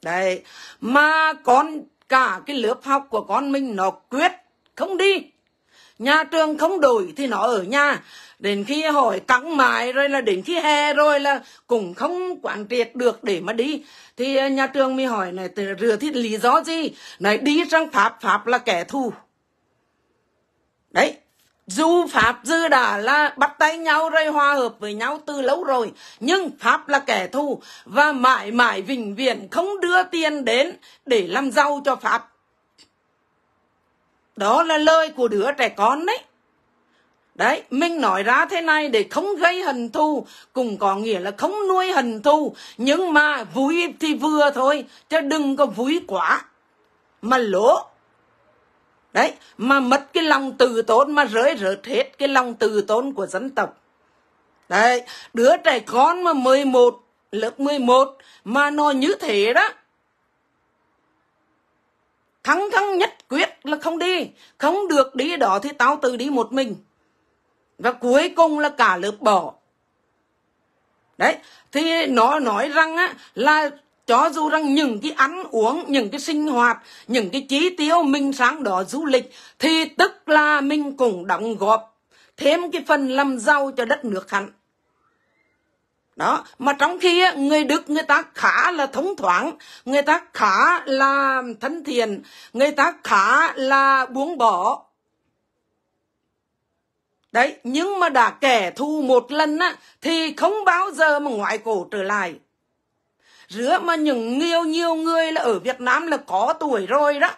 Đấy, mà con cả cái lớp học của con mình nó quyết không đi, nhà trường không đổi thì nó ở nhà. Đến khi hỏi căng mãi rồi là đến khi hè rồi là cũng không quán triệt được để mà đi. Thì nhà trường mới hỏi này rửa thì lý do gì? Này đi sang Pháp, Pháp là kẻ thù. Đấy, dù Pháp dư đã là bắt tay nhau rồi hòa hợp với nhau từ lâu rồi, nhưng Pháp là kẻ thù và mãi mãi vĩnh viễn không đưa tiền đến để làm giàu cho Pháp. Đó là lời của đứa trẻ con đấy. Đấy, mình nói ra thế này để không gây hận thù, cũng có nghĩa là không nuôi hận thù. Nhưng mà vui thì vừa thôi, chứ đừng có vui quá mà lỗ. Đấy, mà mất cái lòng từ tôn, mà rơi rớt hết cái lòng từ tôn của dân tộc. Đấy, đứa trẻ con mà mười một, lớp mười một mà nó như thế đó, thắng thắng nhất quyết là không đi. Không được đi đó thì tao tự đi một mình. Và cuối cùng là cả lớp bỏ. Đấy, thì nó nói rằng á, là cho dù rằng những cái ăn uống, những cái sinh hoạt, những cái chi tiêu mình sáng đó du lịch, thì tức là mình cũng đóng góp thêm cái phần làm giàu cho đất nước hắn. Đó, mà trong khi người Đức người ta khá là thống thoáng, người ta khá là thân thiện, người ta khá là buông bỏ. Đấy, nhưng mà đã kẻ thù một lần á, thì không bao giờ mà ngoái cổ trở lại. Rứa mà những nhiều nhiều người là ở Việt Nam là có tuổi rồi đó.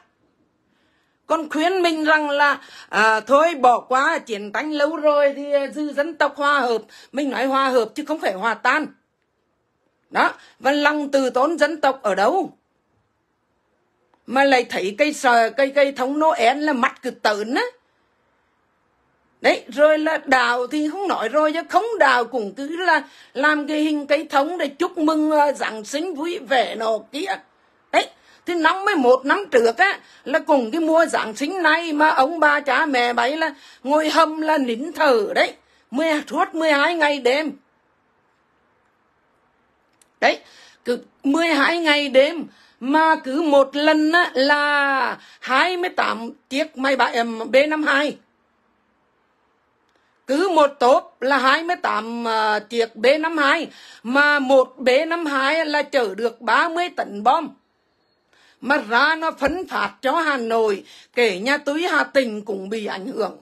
Con khuyên mình rằng là à, thôi bỏ qua chiến tranh lâu rồi thì dư dân tộc hòa hợp. Mình nói hòa hợp chứ không phải hòa tan. Đó, và lòng từ tốn dân tộc ở đâu? Mà lại thấy cây sờ, cây cây thống Noel là mắt cứ tợn á. Đấy, rồi là đào thì không nói rồi, chứ không đào cũng cứ là làm cái hình cây thống để chúc mừng Giáng sinh vui vẻ nọ kia. Đấy, thì năm mươi một năm trước á, là cùng cái mùa Giáng sinh này mà ông bà cha mẹ bấy là ngồi hầm là nín thở đấy, mười suốt mười hai ngày đêm. Đấy, cứ mười hai ngày đêm mà cứ một lần á, là hai mươi tám chiếc máy bay B năm mươi hai. Cứ một tốp là hai mươi tám uh, chiếc B năm mươi hai, mà một B năm mươi hai là chở được ba mươi tấn bom. Mà ra nó phân phát cho Hà Nội, kể nhà túi Hà Tĩnh cũng bị ảnh hưởng.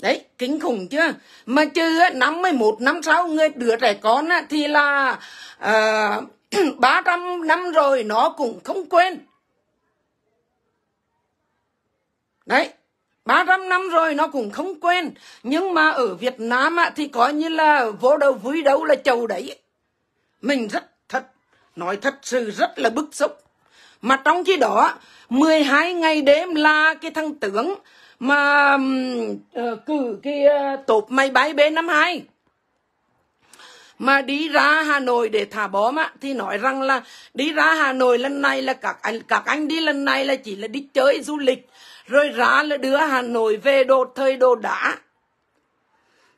Đấy, kinh khủng chưa? Mà chứ năm mươi mốt năm sau, người đứa trẻ con thì là uh, ba trăm năm rồi nó cũng không quên. Đấy. ba trăm năm rồi nó cũng không quên. Nhưng mà ở Việt Nam á, thì coi như là vô đầu vui đâu là chầu đấy. Mình rất thật, nói thật sự rất là bức xúc. Mà trong khi đó mười hai ngày đêm là cái thằng tướng mà uh, cử cái uh, tốp máy bay B năm mươi hai mà đi ra Hà Nội để thả bom á, thì nói rằng là đi ra Hà Nội lần này là các anh, các anh đi lần này là chỉ là đi chơi du lịch, rồi ra là đưa Hà Nội về đồ thời đồ đá.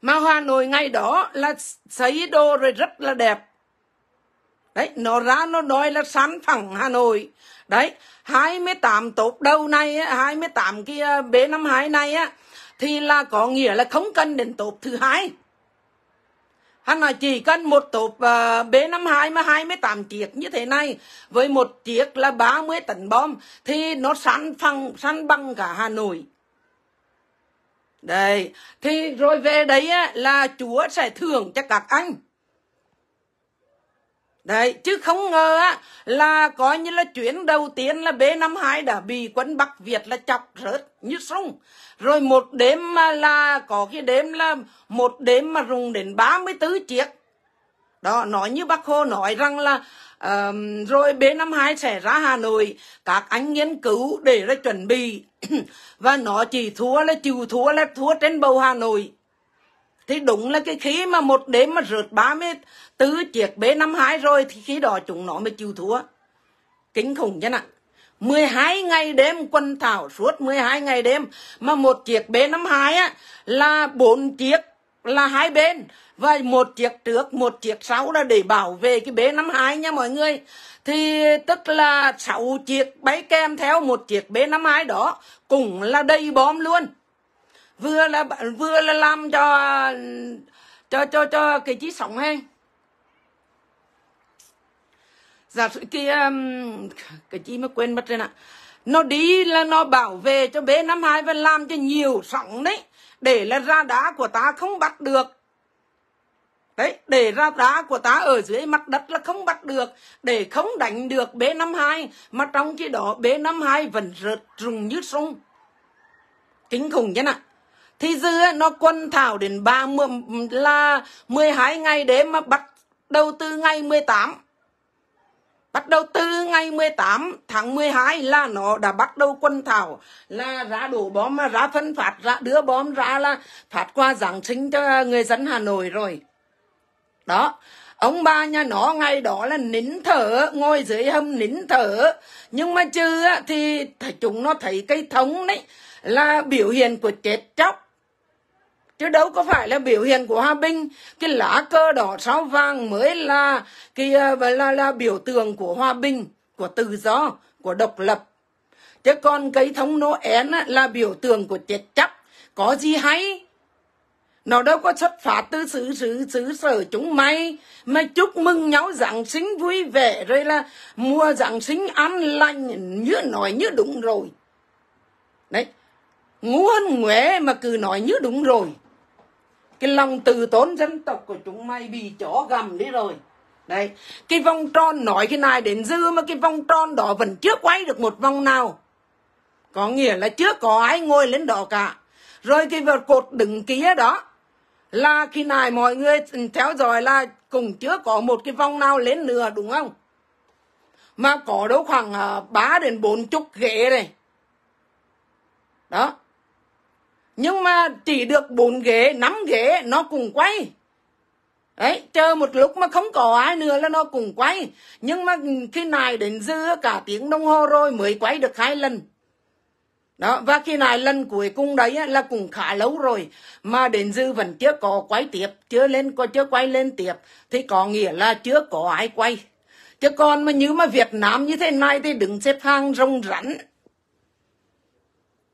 Mà Hà Nội ngày đó là xây đồ rồi rất là đẹp. Đấy, nó ra nó nói là sán phẳng Hà Nội. Đấy, hai mươi tám tốp đầu này, hai mươi tám cái B năm mươi hai này á, thì là có nghĩa là không cần đến tốp thứ hai. Hắn nói chỉ cần một tốp B năm mươi hai mà hai mươi tám chiếc như thế này với một chiếc là ba mươi tấn bom thì nó săn phẳng, săn bằng cả Hà Nội. Đấy, thì rồi về đấy là Chúa sẽ thưởng cho các anh. Đấy, chứ không ngờ là coi như là chuyến đầu tiên là B năm mươi hai đã bị quân Bắc Việt là chọc rớt như sung. Rồi một đêm mà là có cái đêm là một đêm mà rùng đến ba mươi tư chiếc. Đó, nói như bác Hồ nói rằng là uh, rồi B năm mươi hai sẽ ra Hà Nội, các anh nghiên cứu để ra chuẩn bị. Và nó chỉ thua là chịu thua là thua trên bầu Hà Nội. Thì đúng là cái khi mà một đêm mà rượt ba mươi tư chiếc B năm mươi hai rồi thì khi đó chúng nó mới chịu thua. Kinh khủng chứ nè. mười hai ngày đêm quân thảo suốt mười hai ngày đêm mà một chiếc B năm mươi hai á, là bốn chiếc là hai bên và một chiếc trước, một chiếc sau là để bảo vệ cái B năm mươi hai nha mọi người. Thì tức là sáu chiếc bay kèm theo một chiếc B năm mươi hai đó cũng là đầy bom luôn. vừa là vừa là làm cho cho cho cho cái chí sống hay. Giả sử kia cái chí mới quên mất rồi nè. Nó đi là nó bảo vệ cho B năm mươi hai và làm cho nhiều sóng đấy, để là ra đá của ta không bắt được. Đấy, để ra đá của ta ở dưới mặt đất là không bắt được, để không đánh được B năm mươi hai, mà trong khi đó B năm mươi hai vẫn rớt rùng như sung. Kinh khủng chứ ạ. Thì dư nó quân thảo đến ba mươi là mười hai ngày để mà bắt đầu từ ngày mười tám. Bắt đầu từ ngày mười tám tháng mười hai là nó đã bắt đầu quân thảo, là ra đổ bom, ra phân phát, ra đưa bom ra là phát qua Giáng sinh cho người dân Hà Nội rồi. Đó, ông bà nhà nó ngày đó là nín thở, ngồi dưới hầm nín thở. Nhưng mà chứ thì chúng nó thấy cây thống đấy là biểu hiện của chết chóc, chứ đâu có phải là biểu hiện của hòa bình. Cái lá cờ đỏ sao vàng mới là cái là, là biểu tượng của hòa bình, của tự do, của độc lập. Chứ còn cái thống Noel là biểu tượng của chết chóc, có gì hay. Nó đâu có xuất phát từ xứ xứ xứ sở chúng mày mà chúc mừng nhau Giáng sinh vui vẻ, rồi là mùa Giáng sinh an lành, như nói như đúng rồi. Đấy, ngu hơn Nguyễn mà cứ nói như đúng rồi. Cái lòng từ tốn dân tộc của chúng mày bị chó gầm đi rồi. Đấy, cái vòng tròn nói cái này đến dư mà cái vòng tròn đó vẫn chưa quay được một vòng nào. Có nghĩa là chưa có ai ngồi lên đó cả. Rồi cái vật cột đứng kia đó là khi này mọi người theo dõi là cũng chưa có một cái vòng nào lên nữa, đúng không? Mà có đâu khoảng ba đến bốn chục ghế này. Đó. Nhưng mà chỉ được bốn ghế, năm ghế nó cùng quay. Đấy, chờ một lúc mà không có ai nữa là nó cùng quay. Nhưng mà khi này đến dư cả tiếng đồng hồ rồi mới quay được hai lần. Đó, và khi này lần cuối cùng đấy là cũng khá lâu rồi mà đến dư vẫn chưa có quay tiếp, chưa lên có chưa quay lên tiếp, thì có nghĩa là chưa có ai quay. Chứ còn mà như mà Việt Nam như thế này thì đứng xếp hàng rong rắn.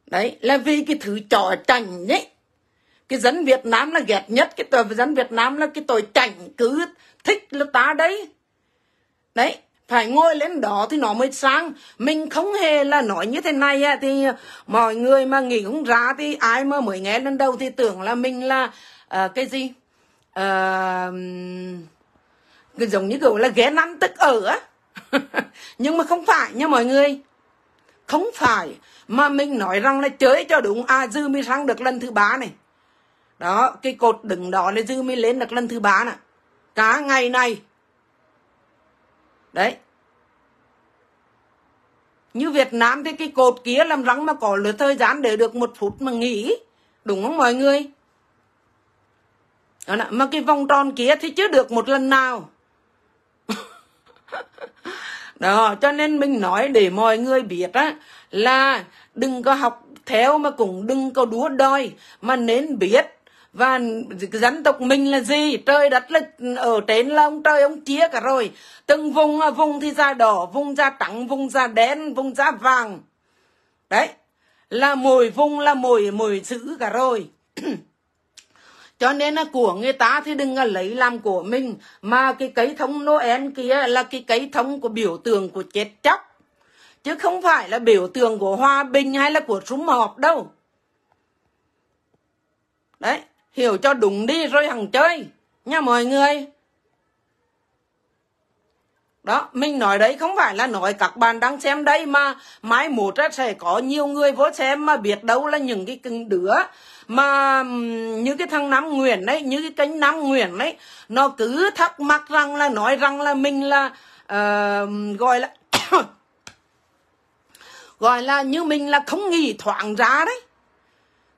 Đấy, là vì cái thứ trò chảnh đấy. Cái dân Việt Nam là ghét nhất, cái tội dân Việt Nam là cái tội chảnh, cứ thích là tá đấy. Đấy, phải ngồi lên đó thì nó mới sáng. Mình không hề là nói như thế này thì mọi người mà nghĩ không ra, thì ai mà mới nghe lần đầu thì tưởng là mình là uh, cái gì uh, giống như kiểu là ghé ăn tức ở. Nhưng mà không phải nha mọi người, không phải. Mà mình nói rằng là chơi cho đúng. À, dư mới sang được lần thứ ba này. Đó, cái cột đứng đó là dư mới lên được lần thứ ba nè, cả ngày này. Đấy, như Việt Nam thì cái cột kia làm răng mà có lửa thời gian để được một phút mà nghỉ, đúng không mọi người? Đó là, mà cái vòng tròn kia thì chưa được một lần nào. Đó, cho nên mình nói để mọi người biết á, là đừng có học theo mà cũng đừng có đúa đòi, mà nên biết. Và dân tộc mình là gì? Trời đất là ở trên là ông trời ông chia cả rồi. Từng vùng, vùng thì da đỏ, vùng da trắng, vùng da đen, vùng da vàng. Đấy, là mỗi vùng là mỗi, mỗi xứ cả rồi. Cho nên là của người ta thì đừng là lấy làm của mình. Mà cái cây thông Noel kia là cái cây thông của biểu tượng của chết chóc, chứ không phải là biểu tượng của hòa bình hay là của sum họp đâu. Đấy, hiểu cho đúng đi rồi hằng chơi nha mọi người. Đó, mình nói đấy không phải là nói các bạn đang xem đây, mà mai mốt sẽ có nhiều người vô xem, mà biết đâu là những cái đứa mà như cái thằng Nam Nguyễn đấy, như cái kênh Nam Nguyễn đấy, nó cứ thắc mắc rằng là nói rằng là mình là uh, gọi là gọi là như mình là không nghĩ thoáng ra đấy.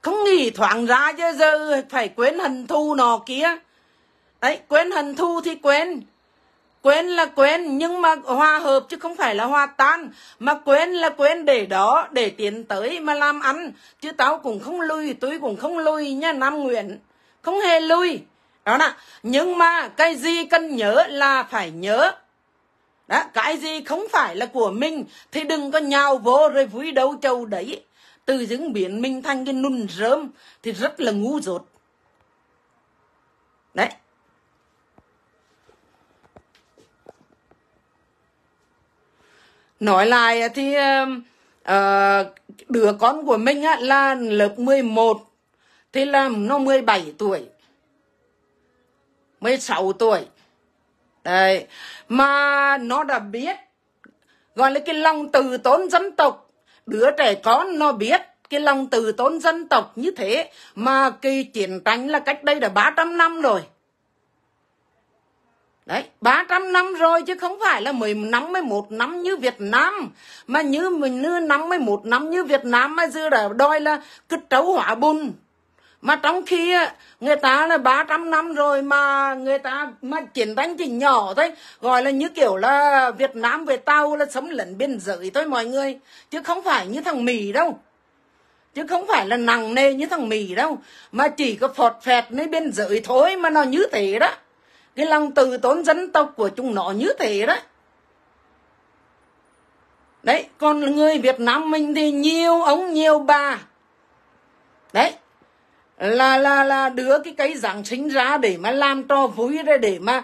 Không nghĩ thoáng ra chứ giờ phải quên hận thù nó kia. Đấy, quên hận thù thì quên. Quên là quên, nhưng mà hòa hợp chứ không phải là hòa tan. Mà quên là quên để đó, để tiến tới mà làm ăn. Chứ tao cũng không lui, tôi cũng không lui nha Nam Nguyễn. Không hề lui. Đó nè, nhưng mà cái gì cần nhớ là phải nhớ. Đó, cái gì không phải là của mình thì đừng có nhào vô rồi vui đầu châu đấy. từ những biển mình thành cái nùn rơm thì rất là ngu dốt. Đấy. Nói lại thì uh, đứa con của mình á, là lớp mười một thì là nó mười bảy tuổi, mười sáu tuổi. Đấy. Mà nó đã biết gọi là cái lòng từ tốn dân tộc. Đứa trẻ con nó biết cái lòng từ tốn dân tộc như thế. Mà cái chiến tranh là cách đây đã ba trăm năm rồi. Đấy, ba trăm năm rồi chứ không phải là mười năm, mười một năm như Việt Nam. Mà như mình như năm mươi mốt năm như Việt Nam mà giờ đã đòi là cứ trấu hỏa bùn. Mà trong khi người ta là ba trăm năm rồi mà người ta mà chiến tranh chỉ nhỏ thôi. Gọi là như kiểu là Việt Nam về tao là sống lẫn biên giới thôi mọi người. Chứ không phải như thằng Mỹ đâu. Chứ không phải là nặng nề như thằng Mỹ đâu. Mà chỉ có phọt phẹt nơi biên giới thôi mà nó như thế đó. Cái lòng từ tốn dân tộc của chúng nó như thế đó. Đấy, còn người Việt Nam mình thì nhiều ông nhiều bà. Đấy. Là, là, là đưa cái cây Giáng sinh ra để mà làm trò vui ra để mà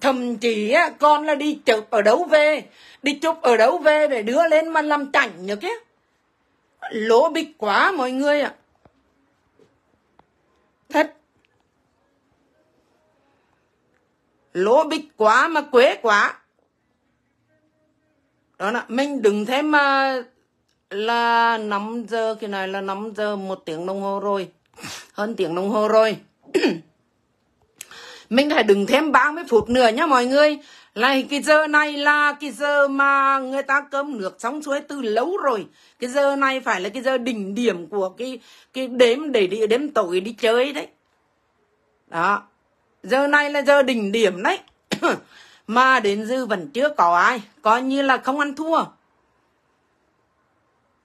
thậm chí con là đi chụp ở đâu về, đi chụp ở đâu về để đưa lên mà làm chảnh nhớ kia. Lố bịch quá mọi người ạ. Thật. Lố bịch quá mà quế quá. Đó là mình đừng thêm mà là năm giờ, cái này là năm giờ một tiếng đồng hồ rồi. Hơn tiếng đồng hồ rồi. Mình phải đừng thêm ba mươi phút nữa nhá mọi người. Này cái giờ này là cái giờ mà người ta cơm nước xong xuôi từ lâu rồi. Cái giờ này phải là cái giờ đỉnh điểm của cái cái đếm để đi đếm tối đi chơi đấy. Đó. Giờ này là giờ đỉnh điểm đấy. Mà đến giờ vẫn chưa có ai, coi như là không ăn thua.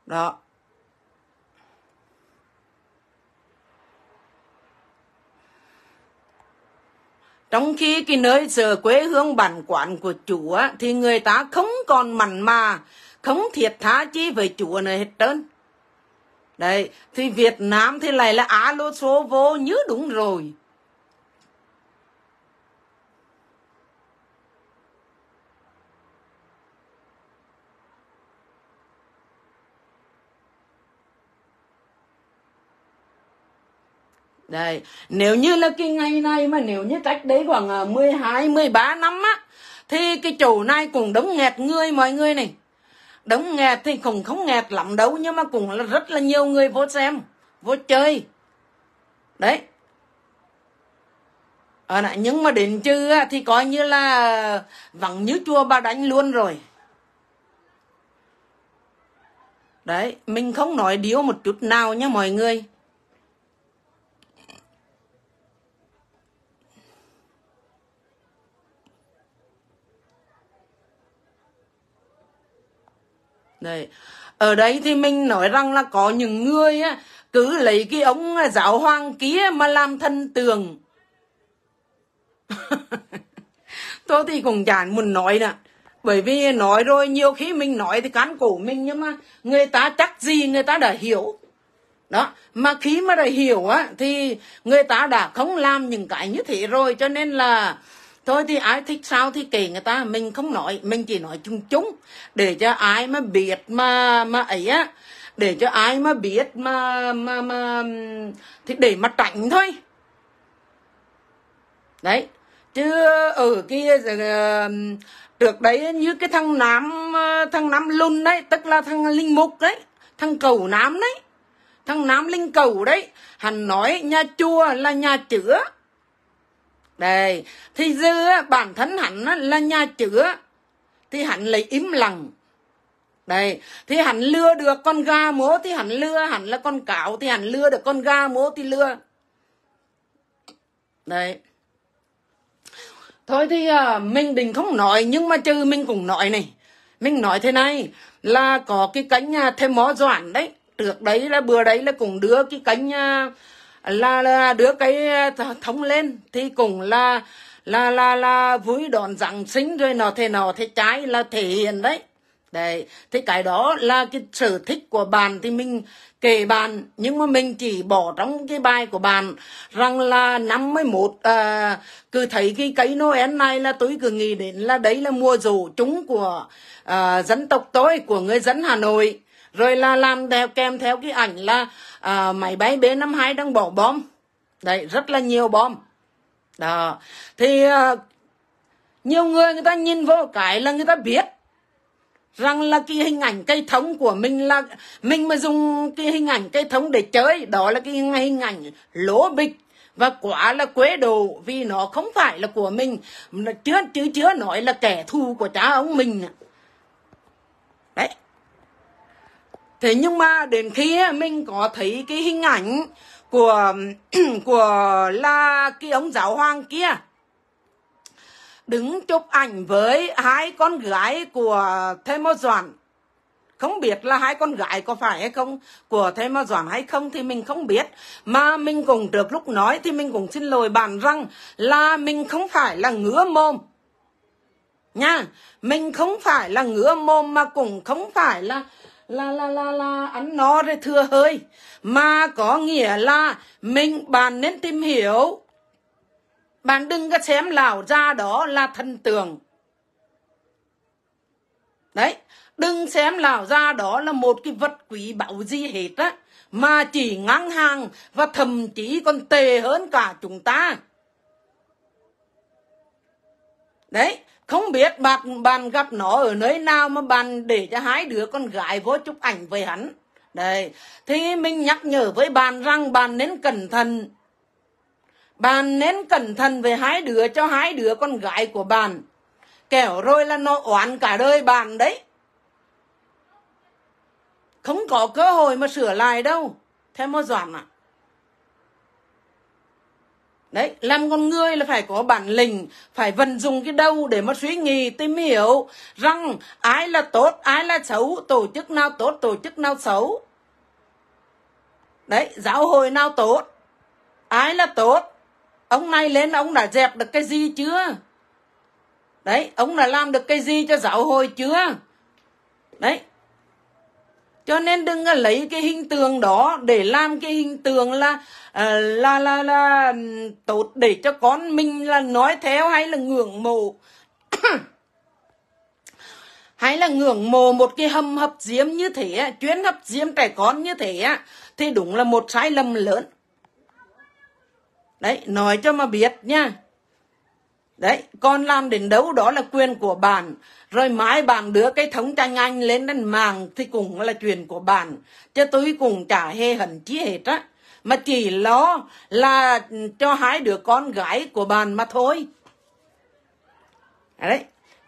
Đó. Trong khi cái nơi giờ quê hương bản quán của Chúa thì người ta không còn mặn mà, không thiệt tha chi với Chúa này hết trơn. Đấy, thì Việt Nam thì lại là alo số vô như đúng rồi. Đây, nếu như là cái ngày này mà nếu như cách đấy khoảng mười hai, mười ba năm á thì cái chỗ này cũng đống nghẹt người mọi người này. Đống nghẹt thì cũng không nghẹt lắm đâu, nhưng mà cũng là rất là nhiều người vô xem, vô chơi. Đấy à, nhưng mà đến chứ thì coi như là vắng như chùa Ba Đánh luôn rồi. Đấy, mình không nói điếu một chút nào nha mọi người. Đấy. Ở đấy thì mình nói rằng là có những người á, cứ lấy cái ống giáo hoàng kia mà làm thần tượng. Tôi thì cũng chẳng muốn nói nè. Bởi vì nói rồi nhiều khi mình nói thì cán cổ mình, nhưng mà người ta chắc gì người ta đã hiểu. Đó. Mà khi mà đã hiểu á, thì người ta đã không làm những cái như thế rồi. Cho nên là thôi thì ai thích sao thì kể người ta, mình không nói, mình chỉ nói chung chung để cho ai mà biết mà mà ấy á, để cho ai mà biết mà mà mà thì để mà tránh thôi. Đấy, chứ ở kia trước đấy như cái thằng Nam thằng Nam Lun đấy, tức là thằng Linh Mục đấy, thằng Cầu Nam đấy, thằng Nam Linh Cầu đấy, hắn nói nhà chùa là nhà chữa. Đây, thì giờ bản thân hắn là nhà chữa thì hắn lấy im lặng. Đây, thì hắn lừa được con gà múa thì hắn lừa, hắn là con cáo thì hắn lừa được con gà múa thì lừa. Đấy. Thôi thì mình định không nói, nhưng mà chứ mình cũng nói này. Mình nói thế này là có cái cánh thêm mó doản đấy. Trước đấy là bữa đấy là cũng đưa cái cánh Là, là đưa cái thống lên thì cũng là là là là vui đón Giáng sinh rồi nó thế nó thế trái là thể hiện đấy, Đấy, thì cái đó là cái sở thích của bạn thì mình kể bạn, nhưng mà mình chỉ bỏ trong cái bài của bạn rằng là năm mươi mốt à, cứ thấy cái cây Noel này là tôi cứ nghĩ đến là đấy là mùa rủ chúng của à, dân tộc tôi, của người dân Hà Nội. Rồi là làm theo kèm theo cái ảnh là à, máy bay B năm mươi hai đang bỏ bom. Đấy, rất là nhiều bom. Đó, thì à, nhiều người người ta nhìn vô cái là người ta biết rằng là cái hình ảnh cây thống của mình là mình mà dùng cái hình ảnh cây thống để chơi, đó là cái hình ảnh lố bịch và quả là quế đồ, vì nó không phải là của mình, chứ chứ chưa nói là kẻ thù của cha ông mình. Đấy, thế nhưng mà đến khi mình có thấy cái hình ảnh của của là cái ông giáo hoàng kia đứng chụp ảnh với hai con gái của Thầy Mo Doãn, không biết là hai con gái có phải hay không của Thầy Mo Doãn hay không thì mình không biết, mà mình cũng được lúc nói thì mình cũng xin lỗi bạn rằng là mình không phải là ngứa mồm nha, mình không phải là ngứa mồm mà cũng không phải là là là là là ăn nó rồi thừa hơi, mà có nghĩa là mình bạn nên tìm hiểu. Bạn đừng có xem lão già đó là thần tượng. Đấy, đừng xem lão già đó là một cái vật quý báu gì hết á, mà chỉ ngang hàng và thậm chí còn tệ hơn cả chúng ta. Đấy, không biết bạn bạn gặp nó ở nơi nào mà bạn để cho hai đứa con gái vô chụp ảnh với hắn. Đấy, thì mình nhắc nhở với bạn rằng bạn nên cẩn thận. Bạn nên cẩn thận về hai đứa cho hai đứa con gái của bạn. Kẻo rồi là nó oán cả đời bạn đấy. Không có cơ hội mà sửa lại đâu. Thầy Mo Doãn à. Đấy, làm con người là phải có bản lĩnh, phải vận dụng cái đầu để mà suy nghĩ, tìm hiểu rằng ai là tốt, ai là xấu, tổ chức nào tốt, tổ chức nào xấu. Đấy, giáo hội nào tốt, ai là tốt. Ông này lên ông đã dẹp được cái gì chưa? Đấy, ông đã làm được cái gì cho giáo hội chưa? Đấy. Cho nên đừng có lấy cái hình tượng đó để làm cái hình tượng là là là là tốt để cho con mình là nói theo hay là ngưỡng mộ. Hay là ngưỡng mộ một cái hầm hấp diêm như thế, chuyến hấp diêm trẻ con như thế thì đúng là một sai lầm lớn. Đấy, nói cho mà biết nha. Đấy, con làm đến đâu đó là quyền của bạn. Rồi mãi bạn đưa cái thống tranh anh lên đến mạng thì cũng là chuyện của bạn. Chứ tôi cũng chả hề hận chi hết á. Mà chỉ lo là cho hai đứa con gái của bạn mà thôi. Đấy,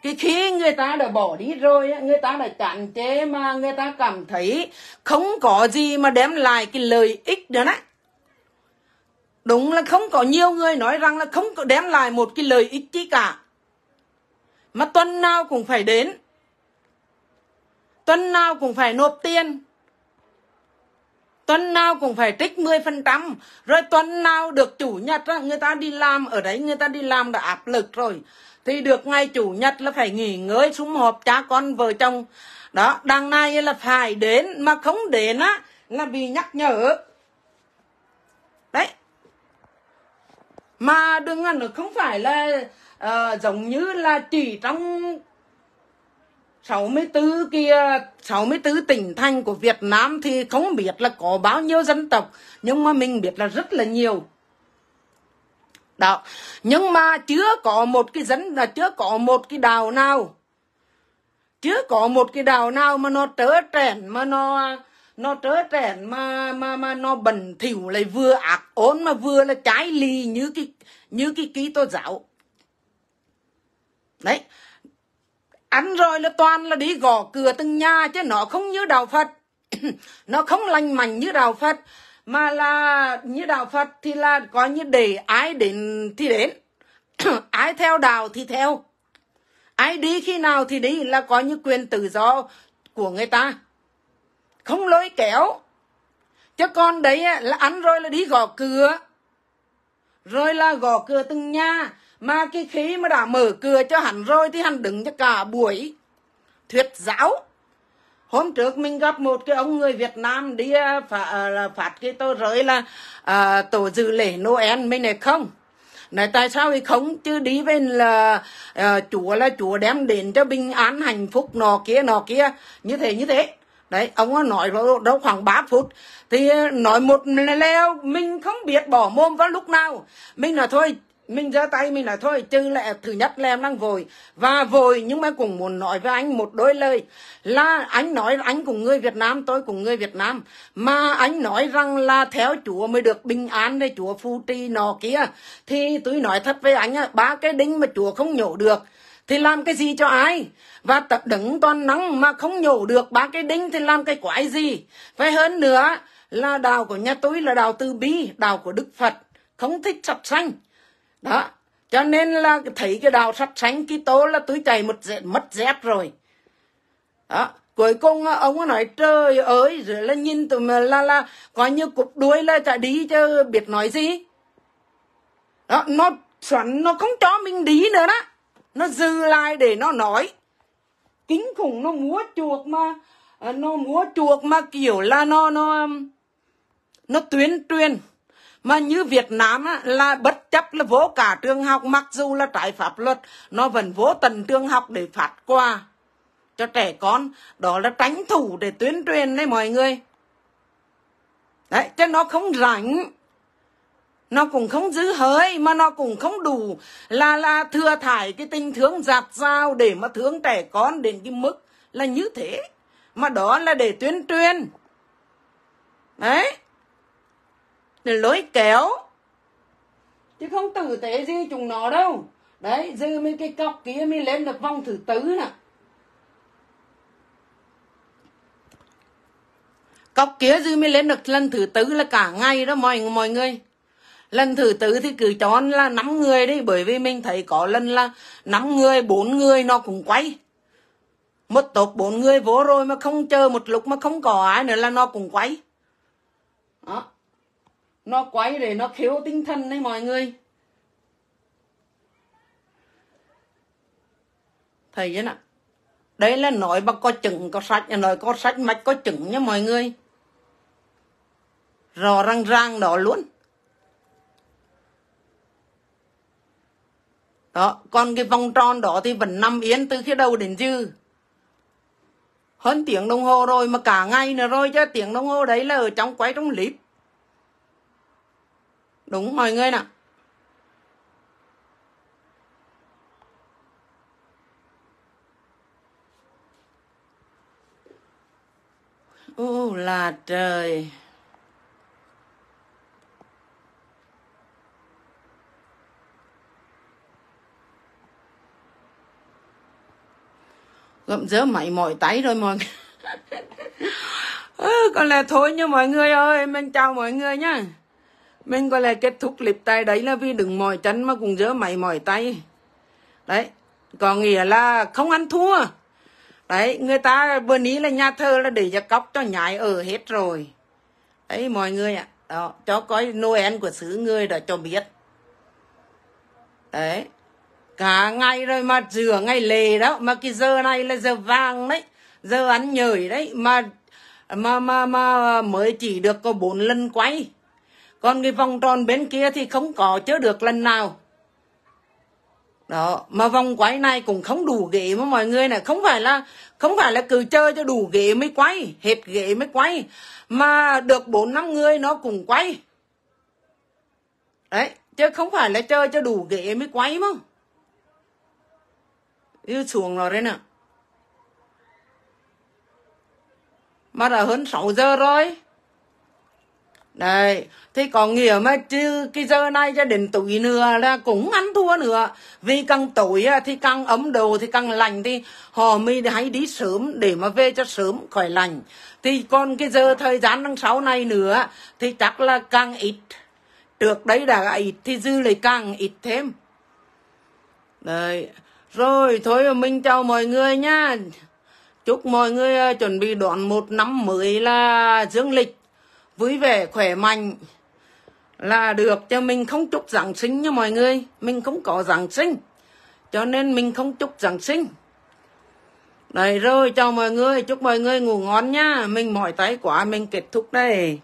cái khi người ta đã bỏ đi rồi, người ta đã chán chê mà người ta cảm thấy không có gì mà đem lại cái lợi ích nữa đấy. Đúng là không có nhiều người nói rằng là không có đem lại một cái lợi ích chi cả. Mà tuần nào cũng phải đến. Tuần nào cũng phải nộp tiền. Tuần nào cũng phải trích mười phần trăm. Rồi tuần nào được chủ nhật á, người ta đi làm ở đấy, người ta đi làm đã áp lực rồi. Thì được ngày chủ nhật là phải nghỉ ngơi, sum họp cha con vợ chồng. Đó, đằng này là phải đến, mà không đến á là vì nhắc nhở. Đấy. Mà đừng ăn nó không phải là uh, giống như là chỉ trong sáu mươi tư kia, sáu mươi tư tỉnh thành của Việt Nam thì không biết là có bao nhiêu dân tộc, nhưng mà mình biết là rất là nhiều. Đó, nhưng mà chưa có một cái dân là chưa có một cái đảo nào. Chưa có một cái đảo nào mà nó trớ trẽn mà nó nó trớ trẽn mà mà mà nó bẩn thỉu lại vừa ác ôn mà vừa là trái lì như cái như cái Kitô giáo. Đấy. Ăn rồi là toàn là đi gõ cửa từng nhà, chứ nó không như đạo Phật. Nó không lành mạnh như đạo Phật, mà là như đạo Phật thì là coi như để ai đến thì đến. Ai theo đạo thì theo. Ai đi khi nào thì đi, là coi như quyền tự do của người ta. Không lôi kéo. Chứ con đấy là ăn rồi là đi gõ cửa. Rồi là gõ cửa từng nhà. Mà cái khí mà đã mở cửa cho hắn rồi thì hắn đứng cho cả buổi thuyết giáo. Hôm trước mình gặp một cái ông người Việt Nam đi phạt, phạt cái tờ rơi là à, tổ dự lễ Noel mình này không. Nói tại sao thì không, chứ đi bên là à, Chúa là Chúa đem đến cho bình an hạnh phúc nọ kia nọ kia như thế như thế. Đấy, ông ấy nói vào đâu khoảng ba phút. Thì nói một leo, mình không biết bỏ mồm vào lúc nào. Mình là thôi, mình ra tay, mình là thôi, chứ lẽ thứ nhất là em đang vội. Và vội, nhưng mà cũng muốn nói với anh một đôi lời. Là anh nói anh cùng người Việt Nam, tôi cùng người Việt Nam. Mà anh nói rằng là theo Chúa mới được bình an, để Chúa phù trì nọ kia. Thì tôi nói thật với anh, ba cái đinh mà Chúa không nhổ được thì làm cái gì cho ai? Và tập đứng toàn nắng mà không nhổ được ba cái đinh thì làm cái quái gì? Phải hơn nữa là đạo của nhà tôi là đạo từ bi, đạo của Đức Phật, không thích sạch xanh. Đó, cho nên là thấy cái đạo sạch xanh Kitô là tôi chạy một dẹt, mất dép rồi. Đó, cuối cùng ông ấy nói trời ơi, rồi là nhìn tụi mình là, là coi như cục đuôi là chạy đi chứ biết nói gì. Đó, nó xoắn, nó không cho mình đi nữa đó. Nó dư lại để nó nói. Kính khủng, nó múa chuộc mà Nó múa chuộc mà kiểu là nó Nó, nó tuyên truyền. Mà như Việt Nam á, là bất chấp là vô cả trường học, mặc dù là trái pháp luật, nó vẫn vô tận trường học để phát quà cho trẻ con. Đó là tránh thủ để tuyên truyền đấy mọi người. Đấy, chứ nó không rảnh, nó cũng không giữ hới, mà nó cũng không đủ là là thừa thải cái tình thương dạt dào để mà thương trẻ con đến cái mức là như thế. Mà đó là để tuyên truyền. Đấy, để lối kéo, chứ không tử tế gì chúng nó đâu. Đấy, dư mấy cái cọc kia mới lên được vòng thứ tứ nè. Cọc kia dư mới lên được lần thứ tứ là cả ngày đó mọi, mọi người. Lần thứ tư thì cứ cho là năm người đi. Bởi vì mình thấy có lần là năm người, bốn người nó cũng quay. Một tốp bốn người vô rồi mà không chờ một lúc mà không có ai nữa là nó cũng quay. Đó, nó quay để nó khiếu tinh thần đấy mọi người. Thấy chứ nào. Đấy là nói bằng có chứng có sách, nói có sách mạch có chứng nha mọi người. Rõ ràng ràng đó luôn. Đó, còn cái vòng tròn đó thì vẫn nằm yên từ khi đầu đến dư. Hơn tiếng đồng hồ rồi mà cả ngày nữa rồi, chứ tiếng đồng hồ đấy là ở trong quay trong clip. Đúng mọi người nè. Ô là trời. Gậm dỡ mày mỏi tay rồi mọi người. Ừ, còn là thôi nha mọi người ơi. Mình chào mọi người nhá. Mình có lẽ kết thúc clip tay đấy là vì đừng mỏi chân mà cũng dỡ mày mỏi tay. Đấy, có nghĩa là không ăn thua. Đấy, người ta vừa ní là nhà thơ là để cho cóc cho nhái ở hết rồi. Đấy mọi người ạ. Đó, cho coi Noel của xứ người đó cho biết. Đấy, cả ngày rồi mà giữa ngày lề đó, mà cái giờ này là giờ vàng đấy, giờ ăn nhởi đấy, mà mà mà mà mới chỉ được có bốn lần quay. Còn cái vòng tròn bên kia thì không có chớ được lần nào. Đó, mà vòng quay này cũng không đủ ghế mà mọi người này, không phải là không phải là cứ chơi cho đủ ghế mới quay, hết ghế mới quay, mà được bốn năm người nó cùng quay. Đấy, chứ không phải là chơi cho đủ ghế mới quay mà. Yêu xuống rồi đấy nè. Mà đã hơn sáu giờ rồi. Đấy, thì có nghĩa mà chứ cái giờ này cho đến tối nữa là cũng ăn thua nữa. Vì càng tối thì càng ấm đầu thì càng lành, thì họ mới hãy đi sớm để mà về cho sớm khỏi lành. Thì còn cái giờ thời gian tháng sáu này nữa thì chắc là càng ít. Trước đấy đã ít thì dư lại càng ít thêm. Đấy. Rồi, thôi mình chào mọi người nha. Chúc mọi người chuẩn bị đón một năm mới là dương lịch vui vẻ, khỏe mạnh là được, cho mình không chúc Giáng sinh nha mọi người. Mình không có Giáng sinh, cho nên mình không chúc Giáng sinh. Đấy rồi, chào mọi người, chúc mọi người ngủ ngon nhá. Mình mỏi tay quá, mình kết thúc đây.